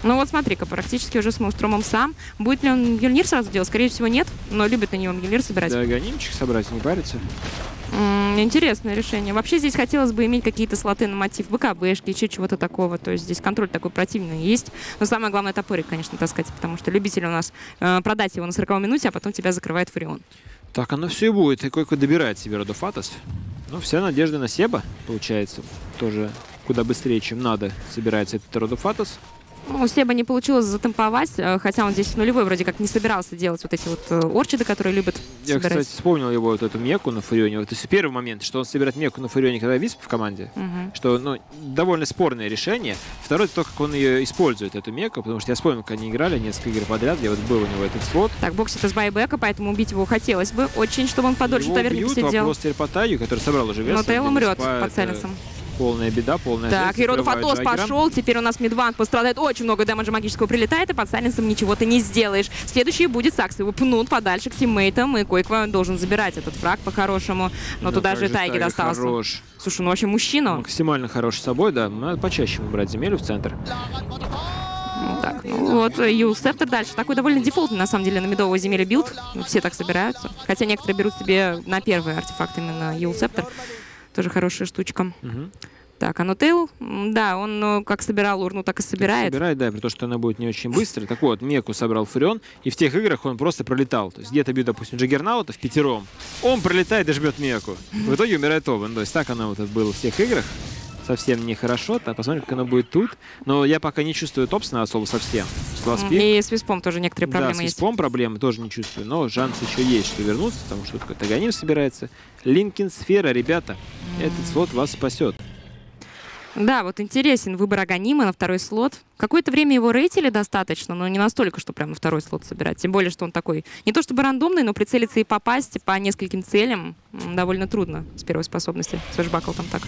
Ну вот смотри-ка, практически уже с Мэлэштормом сам. Будет ли он Мьёльнир сразу делать? Скорее всего, нет, но любит на него Мьёльнир собирать. Да, гонимчик собрать, не парится. Интересное решение. Вообще здесь хотелось бы иметь какие-то слоты на мотив БКБшки, еще чего-то такого. То есть здесь контроль такой противный есть. Но самое главное — топорик, конечно, таскать, потому что любитель у нас э, продать его на сороковой минуте, а потом тебя закрывает Фурион. Так оно все и будет. И кое-кто добирает себе Родофатас. Ну, вся надежда на Себа, получается. Тоже куда быстрее, чем надо, собирается этот Родофатас. Ну, у Себа не получилось затемповать, хотя он здесь нулевой вроде как не собирался делать вот эти вот орчиды, которые любят Я, собирать. Кстати, вспомнил его вот эту Меку на Фурионе. Вот это первый момент, что он собирает Меку на Фурионе, когда Висп в команде, угу. что ну, довольно спорное решение. Второй — то, как он ее использует, эту Меку, потому что я вспомнил, как они играли несколько игр подряд, где вот был у него этот слот. Так, Бокс — это с байбека, поэтому убить его хотелось бы очень, чтобы он подольше в таверне посидел. Вопрос теперь по Таю, который собрал уже вес. Но Тейл умрет по целинцам. Полная беда, полная жизнь. Так, Иродофатос пошел, теперь у нас Мидван пострадает. Очень много дэмэджа магического прилетает, и под Сайленсом ничего ты не сделаешь. Следующий будет Сакс. Его пнут подальше к тиммейтам, и Койква должен забирать этот фраг по-хорошему. Но, Но туда же Тайги достался. Хорош. Слушай, ну вообще мужчина. Максимально хорош с собой, да. Надо почаще выбрать земель в центр. Так, ну вот, Юл Септер дальше. Такой довольно дефолтный, на самом деле, на медового земелья билд. Все так собираются. Хотя некоторые берут себе на первый артефакт именно Юл Септер. Тоже хорошая штучка. Угу. Так, а Нотейл, да, он как собирал урну, так и собирает. Так собирает, да, при том, что она будет не очень быстро. Так вот, Меку собрал Фурион, и в тех играх он просто пролетал. То есть где-то бьют, допустим, Джаггернаута в пятером, он пролетает и жмет Меку. В итоге умирает Обан. То есть так оно вот это было в всех играх. Совсем нехорошо. Так, посмотрим, как оно будет тут. Но я пока не чувствую Топсона особо совсем. И с Виспом тоже некоторые проблемы да, с Виспом есть. Проблемы тоже не чувствую, но шанс еще есть, что вернуться, потому что какой-то Ганим собирается. Линкин Сфера, ребята, mm. этот слот вас спасет. Да, вот интересен выбор Аганима на второй слот. Какое-то время его рейтили достаточно, но не настолько, что прям на второй слот собирать. Тем более, что он такой не то чтобы рандомный, но прицелиться и попасть по нескольким целям довольно трудно с первой способности. Свэшбакл там так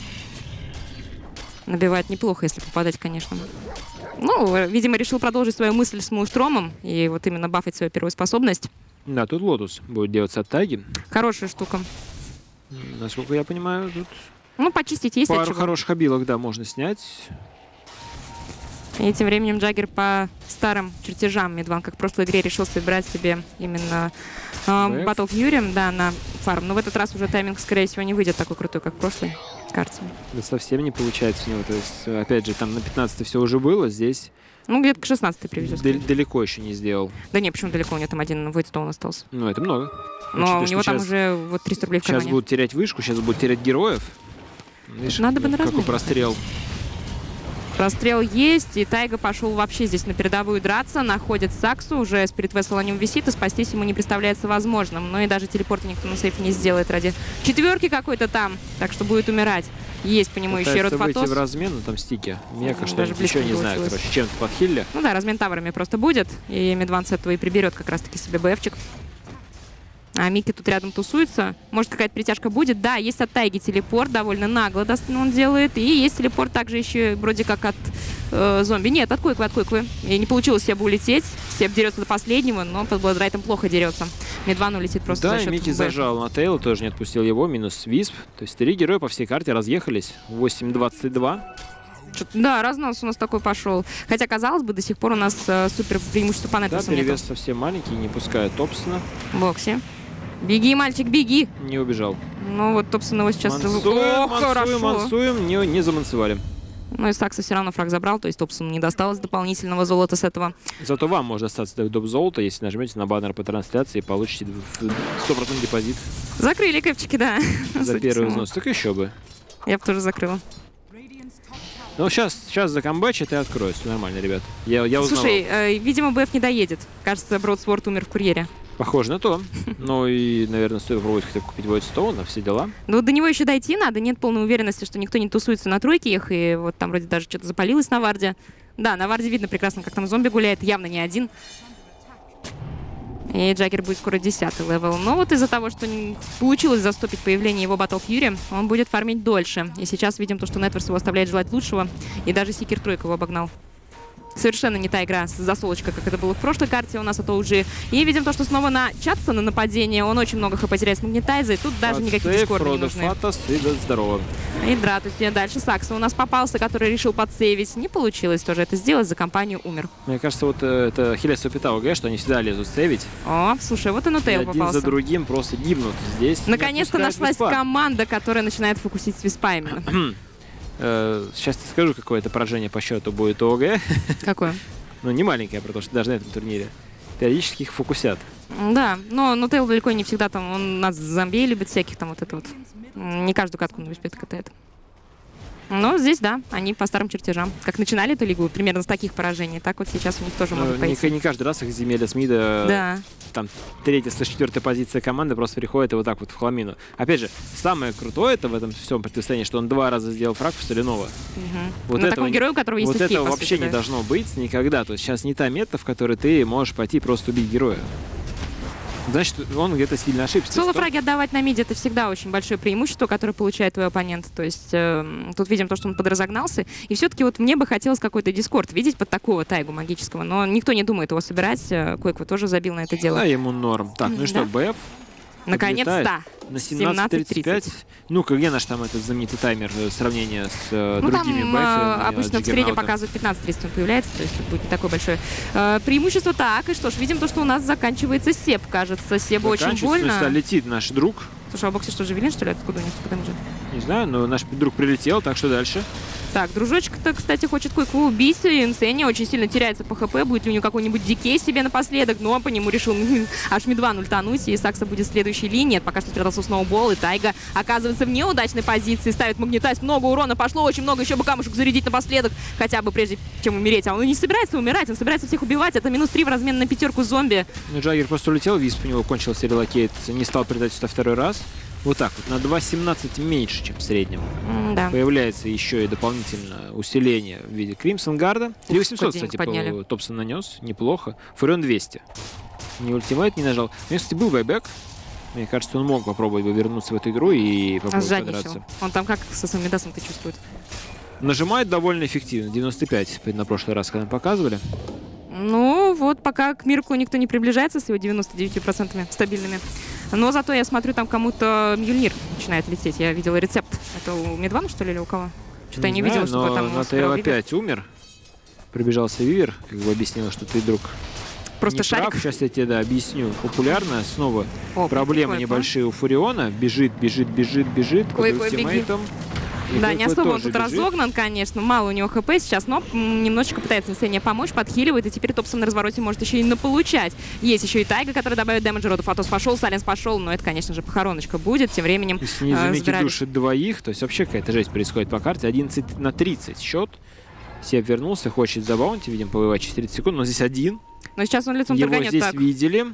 набивает неплохо, если попадать, конечно. Ну, видимо, решил продолжить свою мысль с Мэлэштромом и вот именно бафать свою первую способность. Да, тут Лотус будет делаться от Тайги. Хорошая штука. Насколько я понимаю, тут... Ну, почистить есть пару хороших обилок, да, можно снять. И тем временем Джаггер по старым чертежам Мидван, как в прошлой игре, решил собирать себе именно э, Battle Fury, да, на фарм. Но в этот раз уже тайминг, скорее всего, не выйдет такой крутой, как в прошлой карте. Да совсем не получается у него. То есть, опять же, там на пятнадцатой все уже было, здесь... Ну, где-то к шестнадцатой привезет. Далеко еще не сделал. Да нет, почему далеко? У него там один Вайтстоун остался. Ну, это много. Но у него там уже вот триста рублей в кармане. Сейчас будут терять вышку, сейчас будут терять героев. Видишь, надо бы наразумить. Какой прострел. Прострел есть, и Тайга пошел вообще здесь на передовую драться, находит Саксу, уже Спирит Весел на нем висит, и спастись ему не представляется возможным. Ну и даже телепорта никто на сейф не сделает ради четверки какой-то там, так что будет умирать. Есть по нему еще Иродофатос. Выйти в размен, ну, там стики. Мека, ну, что-нибудь еще не, не знаю, короче, чем-то подхилли. Ну да, размен таврами просто будет, и Мидван с этого и приберет как раз-таки себе БФчик. А Микки тут рядом тусуется. Может, какая-то притяжка будет. Да, есть от Тайги телепорт. Довольно нагло он делает. И есть телепорт также еще вроде как от э, зомби. Нет, от Койквы, от Койквы. И не получилось Себу улететь. Себ дерется до последнего, но под Бладрайтом плохо дерется. Мидван улетит просто да, за счет Микки Б. Зажал на Тейлу, тоже не отпустил его. Минус Висп. То есть три героя по всей карте разъехались. восемь двадцать два. Да, разнос у нас такой пошел. Хотя, казалось бы, до сих пор у нас э, супер преимущество по нету. Да, перевес нету. Совсем маленький, не пускает Топсона. Бокси. Беги, мальчик, беги. Не убежал. Ну вот Топсон его сейчас... Мансуем, мансуем, мансуем, не, не замансевали. Ну и Сакса все равно фраг забрал, то есть Топсону не досталось дополнительного золота с этого. Зато вам может остаться доп. Золото, если нажмете на баннер по трансляции и получите сто процентов депозит. Закрыли кэпчики, да. За первый взнос. Так еще бы. Я бы тоже закрыла. Ну, сейчас, сейчас за камбэчит и откроюсь. Нормально, ребят. Я, я узнал. Слушай, э, видимо, БФ не доедет. Кажется, Бродсворд умер в курьере. Похоже на то. Ну и, наверное, стоит попробовать хотя бы купить Войдстоуна, все дела. Ну, до него еще дойти надо. Нет полной уверенности, что никто не тусуется на тройке их. И вот там вроде даже что-то запалилось на Варде. Да, на Варде видно прекрасно, как там зомби гуляет. Явно не один. И Джаггер будет скоро десятый левел. Но вот из-за того, что не получилось застопить появление его Battle Fury, он будет фармить дольше. И сейчас видим то, что Нетверс его оставляет желать лучшего. И даже Сикер Тройка его обогнал. Совершенно не та игра с засолочкой, как это было в прошлой карте у нас от о джи. И видим то, что снова на Чатсона нападение. Он очень много хп теряет с Магнетайза, и тут даже Фат никаких дискордов не нужны. Фатас, и да, здорово. И дратуйся. Дальше Сакса у нас попался, который решил подсейвить. Не получилось тоже это сделать, за компанию умер. Мне кажется, вот это Хелесу Питау гэ, что они всегда лезут сейвить. О, слушай, вот и Нутейл попался. Один за другим просто гибнут здесь. Наконец-то нашлась виспа. Команда, которая начинает фокусить с виспами. Сейчас тебе скажу, какое это поражение по счету будет у ОГЭ. Какое? Ну, не маленькое, потому что даже на этом турнире. Периодически их фокусят. Да, но Нутейл далеко не всегда там. Он нас зомби любит всяких там вот это вот. Не каждую катку на виспе катает. Но здесь, да, они по старым чертежам. Как начинали эту лигу, примерно с таких поражений, так вот сейчас у них тоже могут пойти. Не каждый раз их земелья с мида, да. Там третья с четвертой позиция команды просто приходит и вот так вот в хламину. Опять же, самое крутое это в этом всем противостоянии, что он два раза сделал фраг в Соленова. Угу. Вот этого, герою, у которого есть вот эфи, этого вообще да. не должно быть никогда. То есть сейчас не та мета, в которой ты можешь пойти просто убить героя. Значит, он где-то сильно ошибся. Соло-фраги отдавать на миде — это всегда очень большое преимущество, которое получает твой оппонент. То есть э, тут видим то, что он подразогнался. И все-таки вот мне бы хотелось какой-то дискорд видеть под такого Тайгу магического. Но никто не думает его собирать. Койква тоже забил на это дело. Да, ему норм. Так, ну и что, да. БФ? Наконец-то. На семнадцать тридцать пять. Ну-ка, где наш там этот знаменитый таймер сравнения с э, ну, другими бафами? Э, обычно в среднем показывают пятнадцать тридцать, он появляется, то есть будет не такое большое э, преимущество. Так, и что ж, видим то, что у нас заканчивается Себ, кажется. Себу очень больно. Да, летит наш друг. Слушай, а боксе что, же велен, что ли? Откуда у них? Не знаю, но наш друг прилетел, так что дальше? Так, дружочек-то, кстати, хочет Койкву убить, и Инсения очень сильно теряется по хп, будет ли у него какой-нибудь дикей себе напоследок, но по нему решил аж Мидван ультануть, и Сакса будет в следующей линии. Пока что стрелял сноубол, и Тайга оказывается в неудачной позиции, ставит Магнетайз, много урона пошло, очень много, еще бы камушек зарядить напоследок, хотя бы прежде чем умереть. А он не собирается умирать, он собирается всех убивать, это минус три в размен на пятерку зомби. Ну, Джаггер просто улетел, висп у него кончился релокейт, не стал предать сюда второй раз. Вот так вот, на два семнадцать меньше, чем в среднем. Да. Появляется еще и дополнительное усиление в виде Crimson Guard. три тысячи восемьсот, кстати, Топсон нанес. Неплохо. Фурен двести. Не ультимейт, не нажал. Но если был байбек, мне кажется, он мог попробовать вернуться в эту игру и попробовать подраться. Он там как со своим медасом-то чувствует? Нажимает довольно эффективно. девяносто пять на прошлый раз, когда мы показывали. Ну, вот пока к Мирклу никто не приближается с его девяноста девятью процентами стабильными. Но зато я смотрю, там кому-то Мьюльнир начинает лететь. Я видела рецепт. Это у Мидвана, что ли, или у кого? Что-то я не видела, чтобы там... Натаил опять умер. Прибежался Вивер, как бы объяснила, что ты, друг, просто шарик. Прав. Сейчас я тебе, да, объясню. Популярно. Снова О, проблемы небольшие у Фуриона. Бежит, бежит, бежит, бежит. Ой, под ультимейтом. И да, не особо он тут бежит. Разогнан, конечно, мало у него хп сейчас, но немножечко пытается Инсения помочь, подхиливает, и теперь Топсон на развороте может еще и наполучать. Есть еще и Тайга, который добавит дэмэджа, Ротов Атос пошел, Саленс пошел, но это, конечно же, похороночка будет, тем временем Если не заметить э, души двоих, то есть вообще какая-то жесть происходит по карте, одиннадцать на тридцать счет. Себ вернулся, хочет забаунти, видим, повоевать через тридцать секунд, но здесь один. Но сейчас он лицом торганет. Его здесь так. видели.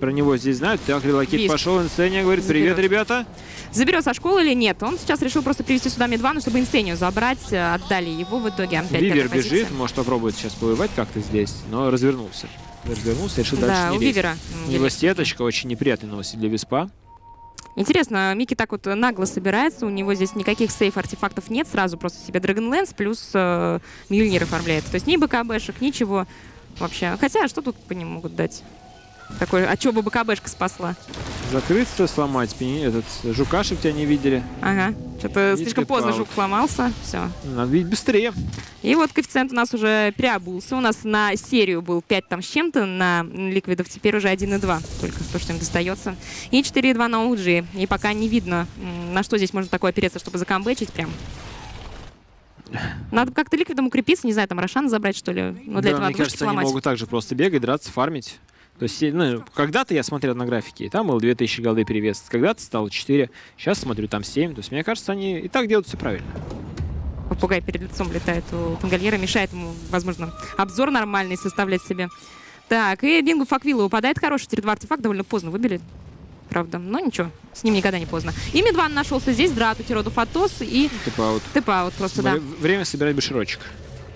Про него здесь знают. Так, релокейт пошел. Инсения говорит: «Привет, Заберет. ребята». Заберет со школы или нет? Он сейчас решил просто привести сюда Мидвану, чтобы Инсению забрать. Отдали его в итоге. Вивер бежит. Может попробовать сейчас повоевать как-то здесь, но развернулся. развернулся, решил дальше да, не лезть. Вивера. У него сеточка, очень неприятная новость для Веспа. Интересно, Микки так вот нагло собирается, у него здесь никаких сейф-артефактов нет, сразу просто себе Драгонлэнс плюс э, Мьюльнир оформляет. То есть ни БКБшек, ничего вообще. Хотя, что тут по ним могут дать? Такой, а чего бы БКБшка спасла? Закрыться, сломать, этот жукашек тебя не видели. Ага, что-то слишком поздно жук сломался, все. Надо видеть быстрее. И вот коэффициент у нас уже переобулся, у нас на серию был пять там с чем-то, на ликвидов теперь уже один и два, только то, что им достается. И четыре и два на о джи, и пока не видно, на что здесь можно такое опереться, чтобы закомбэчить прям. Надо как-то ликвидом укрепиться, не знаю, там Рошана забрать, что ли, но для да, этого мне кажется, они могут также просто бегать, драться, фармить. То есть, ну, когда-то я смотрел на графики, и там было две тысячи голды перевес, когда-то стало четыре, сейчас смотрю, там семь. То есть, мне кажется, они и так делают все правильно. Попугай перед лицом летает у Пангольера, мешает ему, возможно, обзор нормальный составлять себе. Так, и Бингу Факвилла упадает хороший, три-два артефакт довольно поздно выбили, правда, но ничего, с ним никогда не поздно. И Мидван нашелся здесь, Драту, Тироду, Фатос и... Тэп-аут. Тэп-аут просто, да. Время собирать беширочек.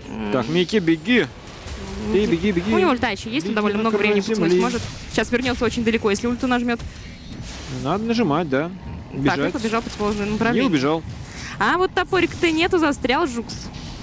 Mm. Так, Микки, беги! Беги, беги, беги. У него ульта еще есть, беги, он довольно много времени потянуть может. Сейчас вернется очень далеко, если ульту нажмет. Надо нажимать, да. Бежать. Так, он побежал под сложным направлением. Не убежал. А вот топорик-то нету, застрял Жукс.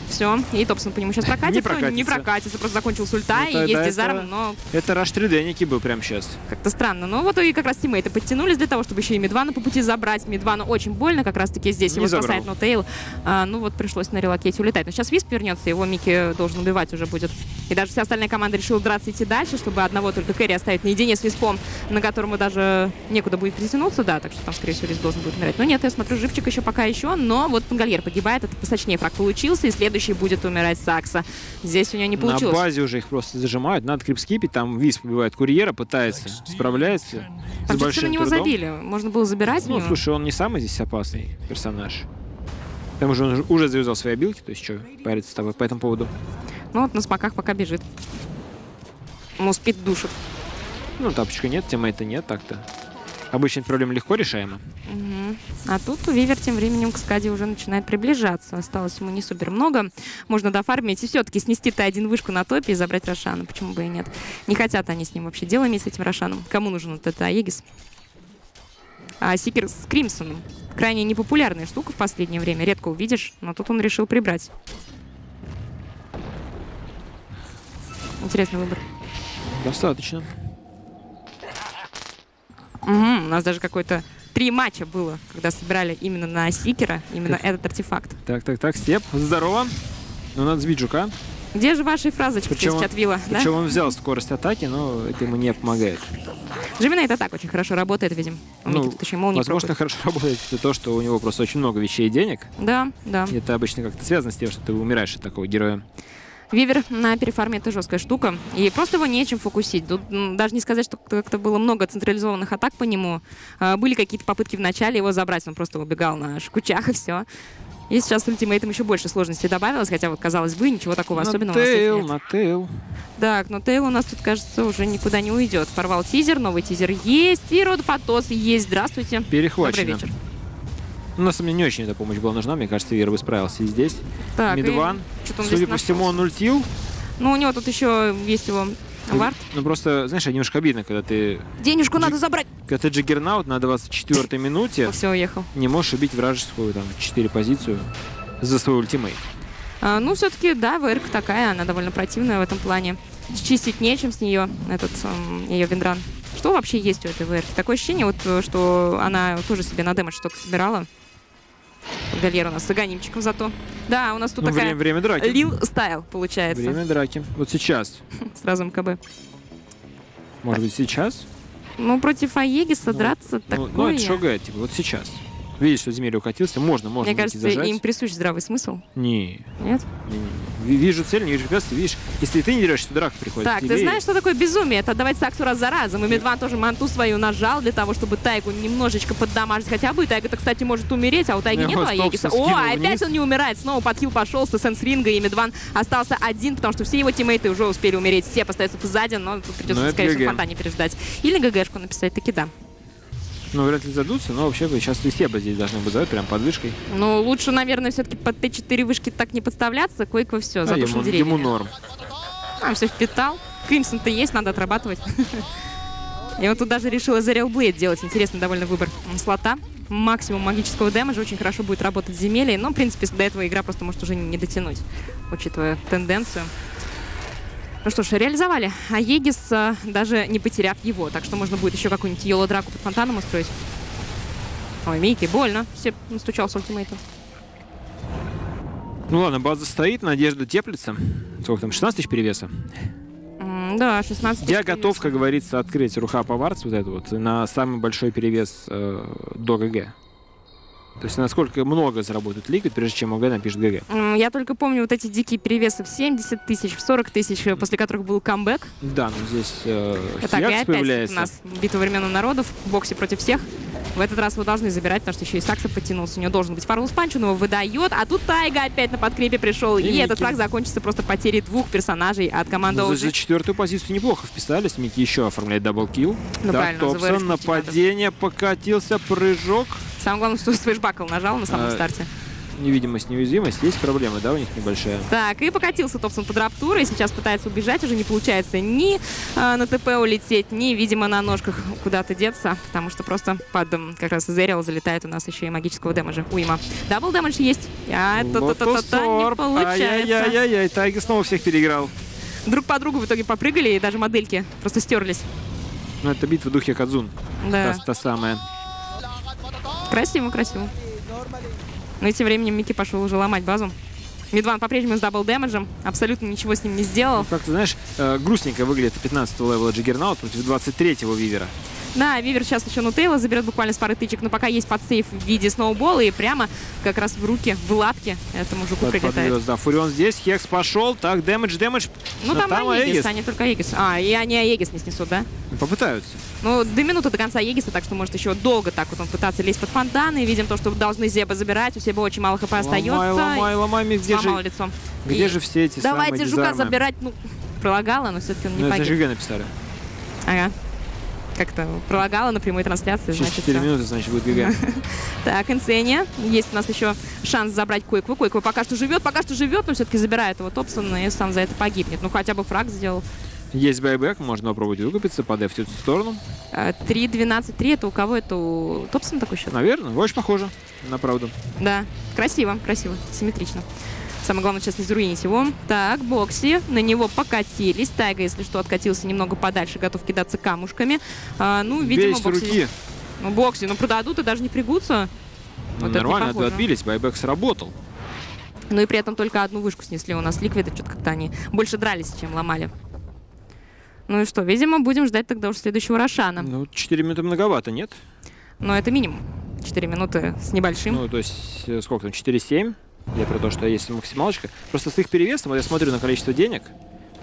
Все, и Топсон по нему сейчас прокатится. Не прокатится. Не прокатится, просто закончился ульта это, и есть да, дизарм, но... Это раш три дэ некий был прямо сейчас. Как-то странно, но вот и как раз тиммейты подтянулись для того, чтобы еще и Мидвана по пути забрать. Мидвану очень больно, как раз-таки здесь не его забрал. Спасает Нотейл. А, ну вот пришлось на релокете улетать. Но сейчас Висп вернется, его Микки должен убивать уже будет. И даже вся остальная команда решила драться идти дальше, чтобы одного только Кэрри оставить наедине с Виспом, на которому даже некуда будет притянуться, да, так что там, скорее всего, Висп должен будет умирать. Но нет, я смотрю, живчик еще пока еще, но вот Пангольер погибает, это посочнее фраг получился, и следующий будет умирать Сакса. Здесь у нее не получилось. На базе уже их просто зажимают. Надо крипскипить. Там Висп убивает курьера, пытается, справляется. А что на него трудом забили? Можно было забирать ну, него? Слушай, он не самый здесь опасный персонаж. К тому же он уже завязал свои обилки. То есть что, париться с тобой по этому поводу? Ну вот на смоках пока бежит. Ну, спит, душит. Ну, тапочка нет, тиммейта нет так-то. Обычно эта проблема легко решаема. Угу. А тут Вивер тем временем к Скади уже начинает приближаться. Осталось ему не супер много. Можно дофармить и все-таки снести тэ один вышку на топе и забрать Рошана. Почему бы и нет? Не хотят они с ним вообще делами, с этим Рошаном. Кому нужен вот это Аегис? А Сикер с Кримсоном. Крайне непопулярная штука в последнее время. Редко увидишь, но тут он решил прибрать. Интересный выбор. Достаточно. Угу, у нас даже какое-то три матча было, когда собирали именно на Сикера, именно так, этот артефакт. Так, так, так, Степ, здорово. Ну, надо сбить жука. Где же ваши фразочки причем, от Вилла? Причем да? Он взял скорость атаки, но это ему не помогает. Джиминейт атак очень хорошо работает, видим. У ну, тут еще возможно, пробует. Хорошо работает это то, что у него просто очень много вещей и денег. Да, да. И это обычно как-то связано с тем, что ты умираешь от такого героя. Вивер на перефарме это жесткая штука, и просто его нечем фокусить. Тут даже не сказать, что как-то было много централизованных атак по нему. Были какие-то попытки в начале его забрать, он просто убегал на шкучах и все. И сейчас с ультимейтом еще больше сложностей добавилось, хотя вот, казалось бы, ничего такого особенного у нас нет. Нотейл. Так, Нотейл у нас тут, кажется, уже никуда не уйдет. Порвал тизер, новый тизер есть, и Род Фатос есть. Здравствуйте. Перехвачено. Добрый вечер. Ну, на самом деле, не очень эта помощь была нужна. Мне кажется, Вивер бы справился и здесь. Так, Мидван, и судя по всему, он ультил. Ну, у него тут еще есть его вард. Ну, просто, знаешь, немножко обидно, когда ты... Денежку Дж... надо забрать! Когда ты джиггернаут на двадцать четвёртой минуте... Все, уехал. Не можешь убить вражескую, там, четыре позицию за свой ультимейт. А, ну, все-таки, да, ВРК такая, она довольно противная в этом плане. Чистить нечем с нее, этот, ее Вендран. Что вообще есть у этой ВРК? Такое ощущение, вот, что она тоже себе на демо что-то собирала. Гальер у нас с аганимчиком зато. Да, у нас тут ну, такая... Время, время драки. Лил стайл, получается. Время драки. Вот сейчас. Сразу МКБ. Может быть, сейчас? Ну, против Аегиса ну, драться ну, такое... Ну, это шугает, типа, вот сейчас. Видишь, что земель укатился, можно, можно. Мне кажется, зажать. Им присущ здравый смысл. Не. Нет? Не, не. Вижу цель, не вижу препятствий, видишь. Если ты не дерешься, то драка приходит. Так, тебе... ты знаешь, что такое безумие? Это отдавать Саксу раз за разом. И Мидван тоже манту свою нажал для того, чтобы Тайгу немножечко поддамажить хотя бы. Тайга-то, кстати, может умереть, а у Тайги нету Аегиса. О, опять вниз. Он не умирает. Снова под хил пошел с эссенс ринга, и Мидван остался один, потому что все его тиммейты уже успели умереть. Все остаются позади, но тут придется, но скорее всего, фонтане переждать. Или ГГшку написать, таки да. Ну, вряд ли задутся, но вообще сейчас и Себа здесь должны быть задать, прям под вышкой. Ну, лучше, наверное, все-таки под тэ четыре вышки так не подставляться. Койко все, задушил деревья. Ему норм. Он все впитал. Кримсон-то есть, надо отрабатывать. И вот тут даже решила Эзериал Блейд делать. Интересный довольно выбор слота. Максимум магического дэмэджа. Очень хорошо будет работать земелье. Но, в принципе, до этого игра просто может уже не дотянуть, учитывая тенденцию. Ну что ж, реализовали. А Егис, даже не потеряв его. Так что можно будет еще какую-нибудь йоло-драку под фонтаном устроить. Ой, Микки, больно. Все настучал с ультимейтом. Ну ладно, база стоит, надежда теплится. Сколько там, шестнадцать тысяч перевеса? Mm, да, шестнадцать тысяч. Я готов, перевеса, как говорится, открыть Рухаб Авардс вот это вот на самый большой перевес э, до ГГ. То есть насколько много заработает Liquid, прежде чем ОГ напишет ГГ. Mm, я только помню вот эти дикие перевесы в семьдесят тысяч, в сорок тысяч, после которых был камбэк. Да, ну здесь э, Хиакс появляется. У нас битва времен народов, в боксе против всех. В этот раз его должны забирать, потому что еще и Сакса потянулся. У него должен быть фарвелл панч, он его выдает. А тут Тайга опять на подкрепе пришел. И, и этот фраг закончится просто потерей двух персонажей от команды ОГ. За, за четвертую позицию неплохо вписались. Микки еще оформляет даблкил. Ну, да, Топсон, нападение, покатился, прыжок. Самое главное, что свэшбакл нажал на самом а, старте. Невидимость, неуязвимость. Есть проблемы, да, у них небольшая. Так, и покатился Топсон под раптурой. Сейчас пытается убежать. Уже не получается ни а, на ТП улететь, ни, видимо, на ножках куда-то деться. Потому что просто под как раз Эзериал залетает у нас еще и магического дэмэджа. Уйма. Дабл дэмэдж есть. А это-то-то-то не получается. Ай-яй-яй-яй. Тайга снова всех переиграл. Друг по другу в итоге попрыгали, и даже модельки просто стерлись. Ну, это битва в духе Кадзун. Да. Та, та самая. Красиво, красиво. Но и тем временем Микки пошел уже ломать базу. Мидван по-прежнему с дабл дэмэджем. Абсолютно ничего с ним не сделал. Ну, как ты знаешь, э, грустненько выглядит пятнадцатого левела Джиггернаут против двадцать третьего Вивера. Да, Вивер сейчас еще нутейла заберет буквально с пары тычек. Но пока есть подсейв в виде сноубола. И прямо как раз в руки, в лапки этому жуку прилетает. Да, Фурион здесь. Хекс пошел. Так, дэмэдж, дэмэдж. Ну там, там Аегис, они только Аегис. А, и они Аегис не снесут, да? Попытаются. Ну, до минуты до конца Егиса, так что может еще долго так вот он пытаться лезть под фонтаны. Видим то, что должны Зеба забирать. У Зеба очень мало хп остается. Ломай, ломай, ломай, Мик, где же, лицом. Где и же все эти давайте самые дизармы? Жука забирать. Ну, пролагала, но все-таки он не но погиб. Это ЖГ написали. Ага. Как-то пролагала на прямой трансляции. Значит, четыре минуты, значит, будет ГГ. Так, Инсения. Есть у нас еще шанс забрать Койкву. Койкву пока что живет, пока что живет, но все-таки забирает его Топсон и сам за это погибнет. Ну, хотя бы фраг сделал. Есть байбэк, можно попробовать выкупиться, подав в эту сторону. три двенадцать три, это у кого? Это у Топсона такой счет? Наверное, очень похоже, на правду. Да, красиво, красиво, симметрично. Самое главное сейчас не заруинить его. Так, Бокси, на него покатились. Тайга, если что, откатился немного подальше, готов кидаться камушками. А, ну, видимо, бейся Бокси... руки. Ну, Бокси, ну, продадут и даже не пригутся. Ну, вот нормально, это отбились, байбэк сработал. Ну, и при этом только одну вышку снесли у нас ликвиды, что-то как-то они больше дрались, чем ломали. Ну и что, видимо, будем ждать тогда уже следующего Рошана. Ну, четыре минуты многовато, нет? Но это минимум. четыре минуты с небольшим. Ну, то есть, сколько там, четыре семь? Я про то, что есть максималочка. Просто с их перевесом, вот я смотрю на количество денег,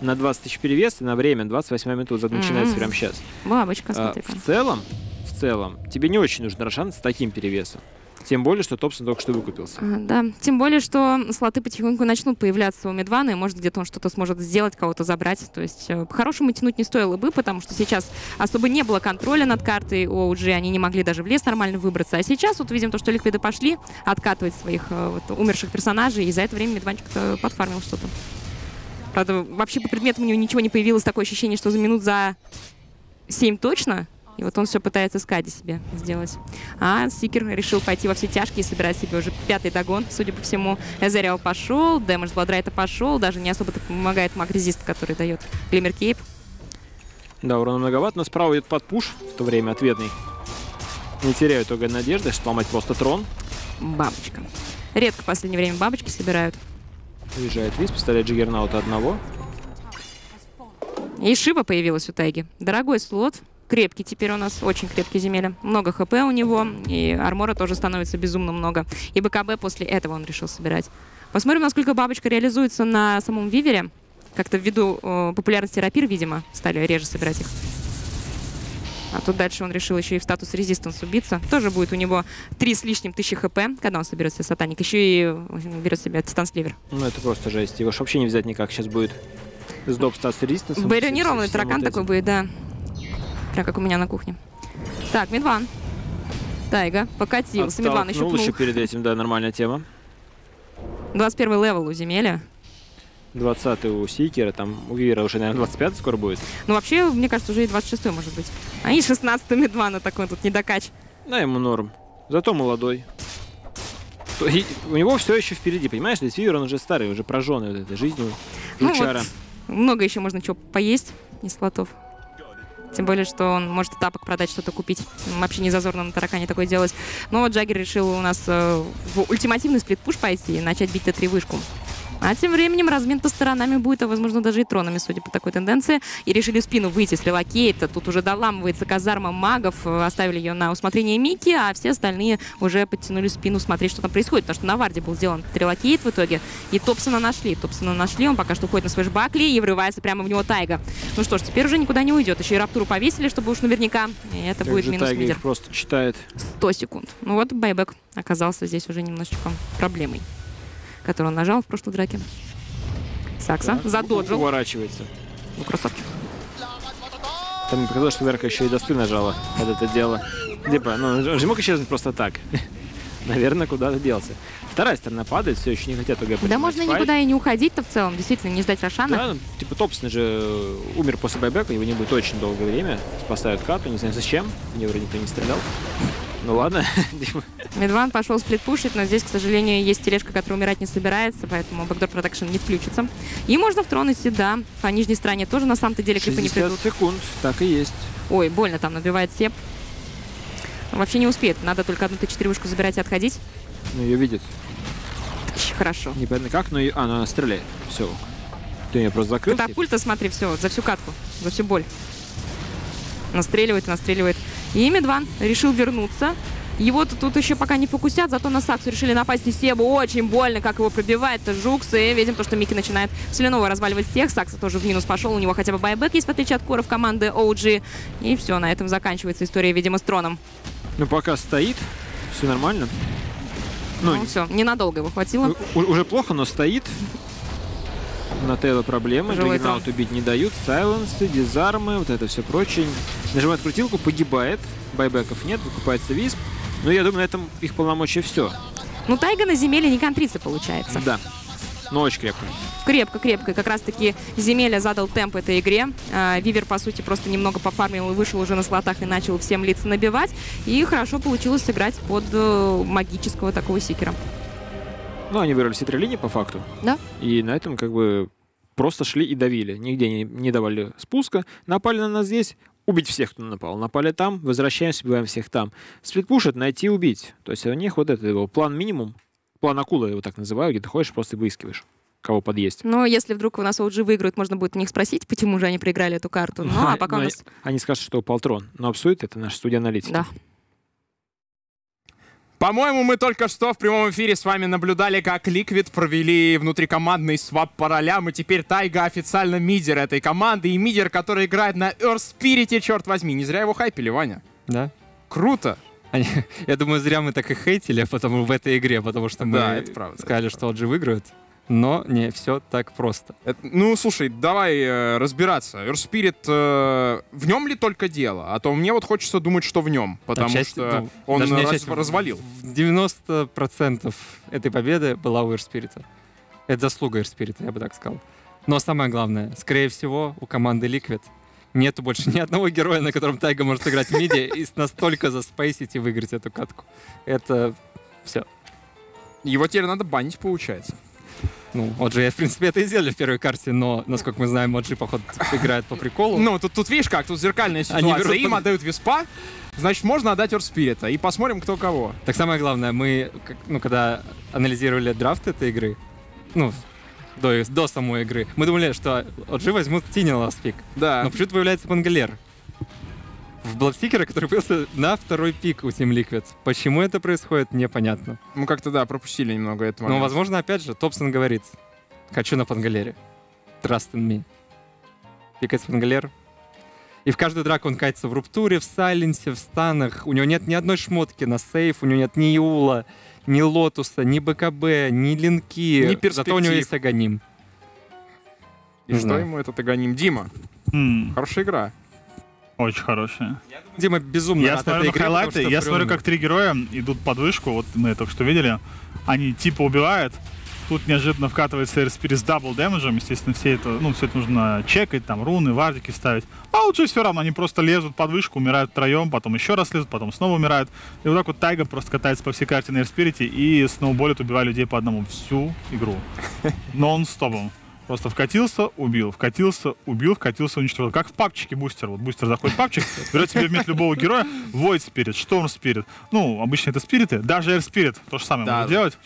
на двадцать тысяч перевес и на время, двадцать восьмая минута начинается mm-hmm. прямо сейчас. Бабочка, смотри. А, в целом, в целом, тебе не очень нужен Рошан с таким перевесом. Тем более, что Топсон только что выкупился. А, да, тем более, что слоты потихоньку начнут появляться у Мидвана, и может где-то он что-то сможет сделать, кого-то забрать. То есть по-хорошему тянуть не стоило бы, потому что сейчас особо не было контроля над картой у о джи, они не могли даже в лес нормально выбраться. А сейчас вот видим то, что ликвиды пошли откатывать своих вот, умерших персонажей, и за это время Мидванчик-то подфармил что-то. Правда, вообще по предметам у него ничего не появилось, такое ощущение, что за минут за семь точно. И вот он все пытается скади себе сделать. А Сикер решил пойти во все тяжкие и собирать себе уже пятый догон, судя по всему. Эзериал пошел, дэмэдж Бладрайта пошел, даже не особо-то помогает маг-резист, который дает Глиммер Кейп. Да, урона многовато, но справа идет подпуш, в то время ответный. Не теряют только надежды, что сломать просто трон. Бабочка. Редко в последнее время бабочки собирают. Уезжает Висп, поставляет Джиггернаута одного. И Шиба появилась у Тайги. Дорогой слот. Крепкий теперь у нас, очень крепкий земелья. Много хп у него, и армора тоже становится безумно много. И БКБ после этого он решил собирать. Посмотрим, насколько бабочка реализуется на самом Вивере. Как-то ввиду э, популярности рапир, видимо, стали реже собирать их. А тут дальше он решил еще и в статус резистанс убиться. Тоже будет у него три с лишним тысячи хп, когда он соберет себе сатаник. Еще и берет себе Титан Сливер. Ну это просто жесть. Его ж вообще не взять никак сейчас будет. С доп статус резистансом. Барионированный таракан вот такой будет, да. Как у меня на кухне. Так, Мидван. Тайга покатился. Мидван еще, еще перед этим, да, нормальная тема. двадцать первый левел у земелья. двадцатый у Сикера, там у Вивера уже, наверное, двадцать пятый скоро будет. Ну, вообще, мне кажется, уже и двадцать шестой может быть. А и шестнадцатый Медвана такой тут недокач. Да, ему норм. Зато молодой. И у него все еще впереди, понимаешь? Здесь Вивер, он уже старый, уже прожженный вот этой жизнью. Жучара. Ну, вот, много еще можно чего поесть из слотов. Тем более, что он может и тапок продать, что-то купить. Вообще не зазорно на таракане такое делать. Но вот Джаггер решил у нас э, в ультимативный сплит-пуш пойти и начать бить Т три-вышку. А тем временем размин-то сторонами будет, а возможно даже и тронами, судя по такой тенденции. И решили в спину выйти слева Кейта. Тут уже доламывается казарма магов. Оставили ее на усмотрение Микки, а все остальные уже подтянули спину смотреть, что там происходит. Потому что на варде был сделан трилокейт в итоге. И Топсона нашли. Топсона нашли. Он пока что уходит на свой жбакли и врывается прямо в него Тайга. Ну что ж, теперь уже никуда не уйдет. Еще и Раптуру повесили, чтобы уж наверняка. И это так будет минус лидер. Просто читает. сто секунд. Ну вот байбек оказался здесь уже немножечко проблемой, который он нажал в прошлой драке. Сакса так, задоджил. Уворачивается. Ну, красавчик. Там мне показалось, что Верка еще и доски нажала под это дело. Типа, ну, он же мог исчезнуть просто так. Наверное, куда-то делся. Вторая сторона падает, все еще не хотят ОГ. Да можно файт. Никуда и не уходить-то в целом, действительно, не ждать Рошана. Да, ну, типа Топсон же умер после байбека, его не будет очень долгое время. Спасают карту, не знаю зачем, в него вроде никто не стрелял. Ну ладно. Медван пошел сплит-пушить, но здесь, к сожалению, есть тележка, которая умирать не собирается, поэтому Backdoor Protection не включится. И можно втронуть, да. По нижней стороне тоже, на самом-то деле, клипы не придут. шестьдесят секунд, так и есть. Ой, больно там набивает Сеп. Вообще не успеет, надо только одну Т четыре-вышку забирать и отходить. Ну, ее видит. Очень хорошо. Непонятно как, но... И... А, ну она стреляет. Все. Ты ее просто закрыл. Катапульта, смотри, все, за всю катку, за всю боль. Настреливает, настреливает. И Медван решил вернуться. Его тут, тут еще пока не фокусят, зато на Саксу решили напасть и Себу. Очень больно, как его пробивает-то Жукс. И видим то, что Микки начинает Селенова разваливать всех. Сакса тоже в минус пошел. У него хотя бы байбек есть, в отличие от коров команды О Джи. И все, на этом заканчивается история, видимо, с троном. Ну, пока стоит, все нормально. Ну, ну все, ненадолго его хватило. У уже плохо, но стоит. На Тейло проблемы, Джаггернаут убить не дают, сайленсы, дизармы, вот это все прочее. Нажимает крутилку, погибает, байбеков нет, выкупается висп. Но я думаю, на этом их полномочия все. Ну, Тайга на земелье не контрица получается. Да, но очень крепко. Крепко, крепко. И как раз-таки земелья задал темп этой игре. Вивер, по сути, просто немного пофармил и вышел уже на слотах и начал всем лица набивать. И хорошо получилось сыграть под магического такого Сикера. Ну, они вырвали все три линии, по факту. Да. И на этом как бы просто шли и давили. Нигде не, не давали спуска. Напали на нас здесь. Убить всех, кто напал. Напали там. Возвращаемся, убиваем всех там. Сплитпушат, найти, убить. То есть у них вот это его план минимум. План акула, я его так называю. Где ты ходишь, просто выискиваешь, кого подъесть. Но если вдруг у нас О Джи выиграют, можно будет у них спросить, почему же они проиграли эту карту. Ну, а пока у нас... Они скажут, что Полтрон. Но обсудит это наш студия-аналитик. Да. По-моему, мы только что в прямом эфире с вами наблюдали, как Liquid провели внутрикомандный свап по ролям, и теперь Тайга официально мидер этой команды, и мидер, который играет на Earth Spirit, черт возьми. Не зря его хайпили, Ваня. Да. Круто. Они, я думаю, зря мы так и хейтили потому, в этой игре, потому что мы да, это правда, сказали, это правда, что О Джи выиграют. Но не все так просто. Это, ну, слушай, давай э, разбираться. Earth Spirit, э, в нем ли только дело? А то мне вот хочется думать, что в нем. Потому часть, что ну, он раз, часть, развалил. девяносто процентов этой победы была у Earth Spirit. Это заслуга Earth Spirit, я бы так сказал. Но самое главное, скорее всего, у команды Liquid нету больше ни одного героя, на котором Тайга может играть в миде и настолько заспейсить и выиграть эту катку. Это все. Его теперь надо банить, получается. Ну, О Джи, в принципе, это и сделали в первой карте, но, насколько мы знаем, О Джи, походу, играет по приколу. Ну, тут, тут видишь как, тут зеркальная ситуация. Они берут... Им отдают виспа, значит, можно отдать Earth Spirit, и посмотрим, кто кого. Так самое главное, мы, ну, когда анализировали драфт этой игры, ну, до, до самой игры, мы думали, что О Джи возьмут Тинел ласт-пик. Да. Но почему-то появляется Мангалер в Бладсикера, который появился на второй пик у Team Liquid. Почему это происходит, непонятно. Ну, как-то, да, пропустили немного это. Но, возможно, опять же, Топсон говорит, хочу на Пангалере. Trust in me. Пикается Пангалер. И в каждую драку он катится в Руптуре, в Сайленсе, в Станах. У него нет ни одной шмотки на сейф, у него нет ни Юла, ни Лотуса, ни БКБ, ни Линки. Ни перспектив. Зато у него есть Аганим. И не что знаю. Ему этот Аганим? Дима, mm. хорошая игра. Очень хорошая. Дима безумно я рад смотрю игре, хайлайты, я смотрю, как три героя идут под вышку, вот мы только что видели. Они типа убивают, Тут неожиданно вкатывается Airspirit с дабл дэмэджем. Естественно, все это, ну, все это нужно чекать, там, руны, вардики ставить. А вот же все равно они просто лезут под вышку, умирают втроем, потом еще раз лезут, потом снова умирают. И вот так вот Тайга просто катается по всей карте на Airspirit и сноуболит, убивая людей по одному всю игру. Нон-стопом. Просто вкатился, убил, вкатился, убил, вкатился, уничтожил. Как в папчике бустер. Вот бустер заходит в папчик, берет себе вместе любого героя, Void Spirit, Storm Spirit. Ну, обычно это спириты. Даже Air Spirit то же самое да, может да. делать.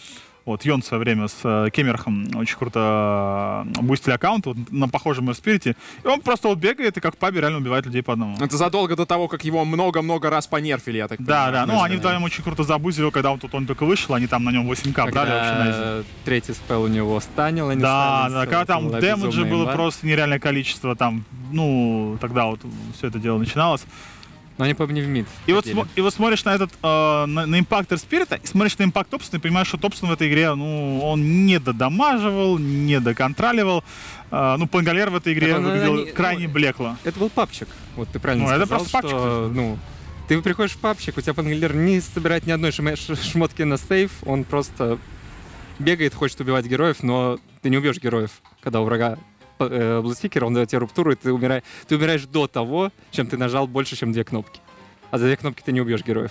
Вот, Йон в свое время с э, Кемерхом очень круто э, бустили аккаунт вот, на похожем Air Spirit. И он просто вот бегает и как в пабе реально убивает людей по одному. Это задолго до того, как его много-много раз понерфили, я так понимаю. Да, да. Ну, ну они вдвоем очень круто забузили, когда он, тут, он только вышел, они там на нем восемь ка брали вообще на изи. Третий спел у него станил, они Да, да, когда там демеджа было инвар. Просто нереальное количество, там, ну, тогда вот все это дело начиналось. Но они по мне в мид. И вот, и вот смотришь на этот, э, на, на импакт Airspirit, и смотришь на импакт Топсона, и понимаешь, что Топсон в этой игре, ну, он не додамаживал, не доконтроливал. Э, ну, Пангалер в этой игре это, выглядел ну, крайне ну, блекло. Это был папчик, вот ты правильно ну, сказал, это просто папчик. Что, ну, ты приходишь в папчик, у тебя Пангалер не собирает ни одной шмотки на сейф, он просто бегает, хочет убивать героев, но ты не убьешь героев, когда у врага Блудсикер, он дает тебе руптуру, и ты умираешь, ты умираешь до того, чем ты нажал больше, чем две кнопки. А за две кнопки ты не убьешь героев.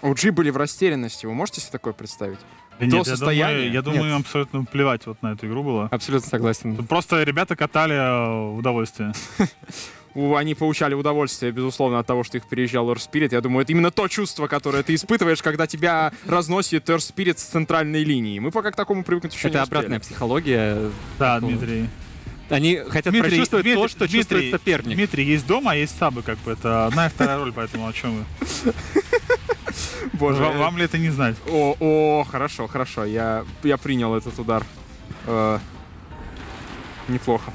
О джи были в растерянности, вы можете себе такое представить? Да до нет, состояния... Я думаю, я думаю им абсолютно плевать вот на эту игру было. Абсолютно согласен. Просто ребята катали удовольствие. Они получали удовольствие, безусловно, от того, что их переезжал Airspirit. Я думаю, это именно то чувство, которое ты испытываешь, когда тебя разносит Airspirit с центральной линии. Мы пока к такому привыкнуть еще не успели. Это обратная психология. Да, Дмитрий. Они хотят прочувствовать то, что Дмитрий, чувствует соперник. Дмитрий, есть дома, а есть сабы, как бы. Это одна и вторая роль, поэтому о чем вы? Боже, вам ли это не знать? О, о, хорошо, хорошо. Я принял этот удар. Неплохо.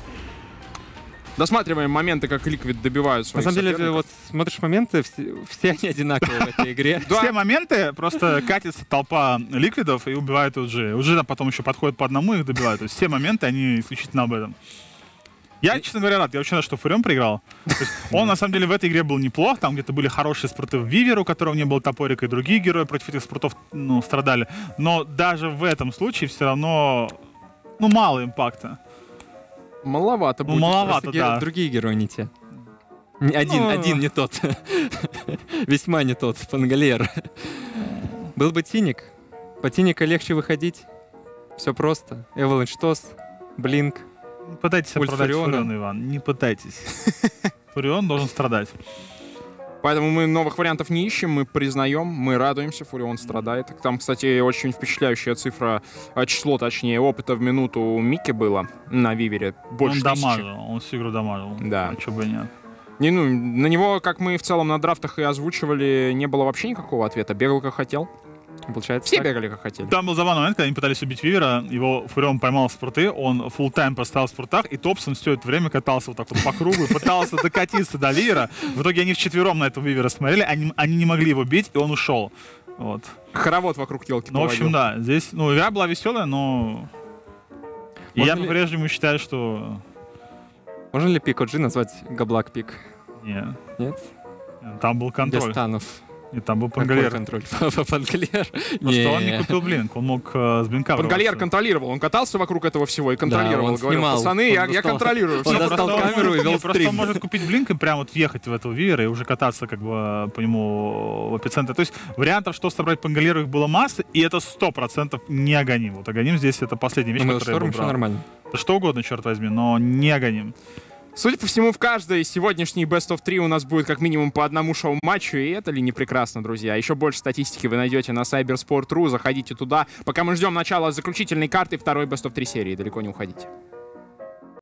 Досматриваем моменты, как Liquid добивают своих соперников. На самом деле, вот смотришь моменты, все, все они одинаковые в этой игре. Все моменты, просто катится толпа Ликвидов и убивает о джи. о джи потом еще подходит по одному и их добивают. То есть все моменты, они исключительно об этом. Я, честно говоря, рад. Я вообще рад, что Фурем проиграл. Он, на самом деле, в этой игре был неплох. Там где-то были хорошие спорты в Виверу, у которого не было топорика, и другие герои против этих спортов ну, страдали. Но даже в этом случае все равно ну, мало импакта. Маловато будет. Ну, маловато, да. Другие герои не те. Один, ну... один не тот. Весьма не тот, Пангалер. Был бы Тиник. По Тиника легче выходить. Все просто. Эваланч Тос, Блинк. Не пытайтесь оправдать Фуриона, Иван. Не пытайтесь. Фурион должен страдать. Поэтому мы новых вариантов не ищем, мы признаем, мы радуемся, Фурион страдает. Там, кстати, очень впечатляющая цифра, число, точнее, опыта в минуту у Микки было на Вивере. Больше он тысячи. Дамажил, он всю игру дамажил. Да. А чё бы нет. Не, ну, на него, как мы в целом на драфтах и озвучивали, не было вообще никакого ответа. Бегал, как хотел. Получается, все так. бегали, как хотели. Там был забавный момент, когда они пытались убить Вивера, его Фурион поймал в спорты, он фулл-тайм поставил в спортах, и Топсон все это время катался вот так вот по кругу, пытался докатиться до Вивера. В итоге они вчетвером на этого Вивера смотрели, они, они не могли его бить, и он ушел. Вот. Хоровод вокруг елки Ну, в общем, да, здесь, ну, игра была веселая, но... Я по-прежнему считаю, что... Можно ли пик о джи назвать Габлак пик? Нет. Нет? Там был контроль. Без станов. И там был Пангалер. Контроль? Пангалер. Просто он не купил блинк, он мог э, с блинка Пангалер контролировал, он катался вокруг этого всего и контролировал. Да, он говорил, снимал. Пацаны, он я, достал, я контролирую. Он достал камеру и вел стрим. Просто он может купить блинк и прям вот въехать в этого Вивера и уже кататься как бы по нему в эпицентре. То есть вариантов, что собрать Пангалеру, их было масса, и это сто процентов не Аганим. Вот Аганим здесь это последняя вещь, которая я выбрал. Нормально. Что угодно, черт возьми, но не Аганим. Судя по всему, в каждой сегодняшней бест оф три у нас будет как минимум по одному шоу-матчу, и это ли не прекрасно, друзья? Еще больше статистики вы найдете на сайберспорт точка ру, заходите туда. Пока мы ждем начала заключительной карты второй бест оф три серии, далеко не уходите.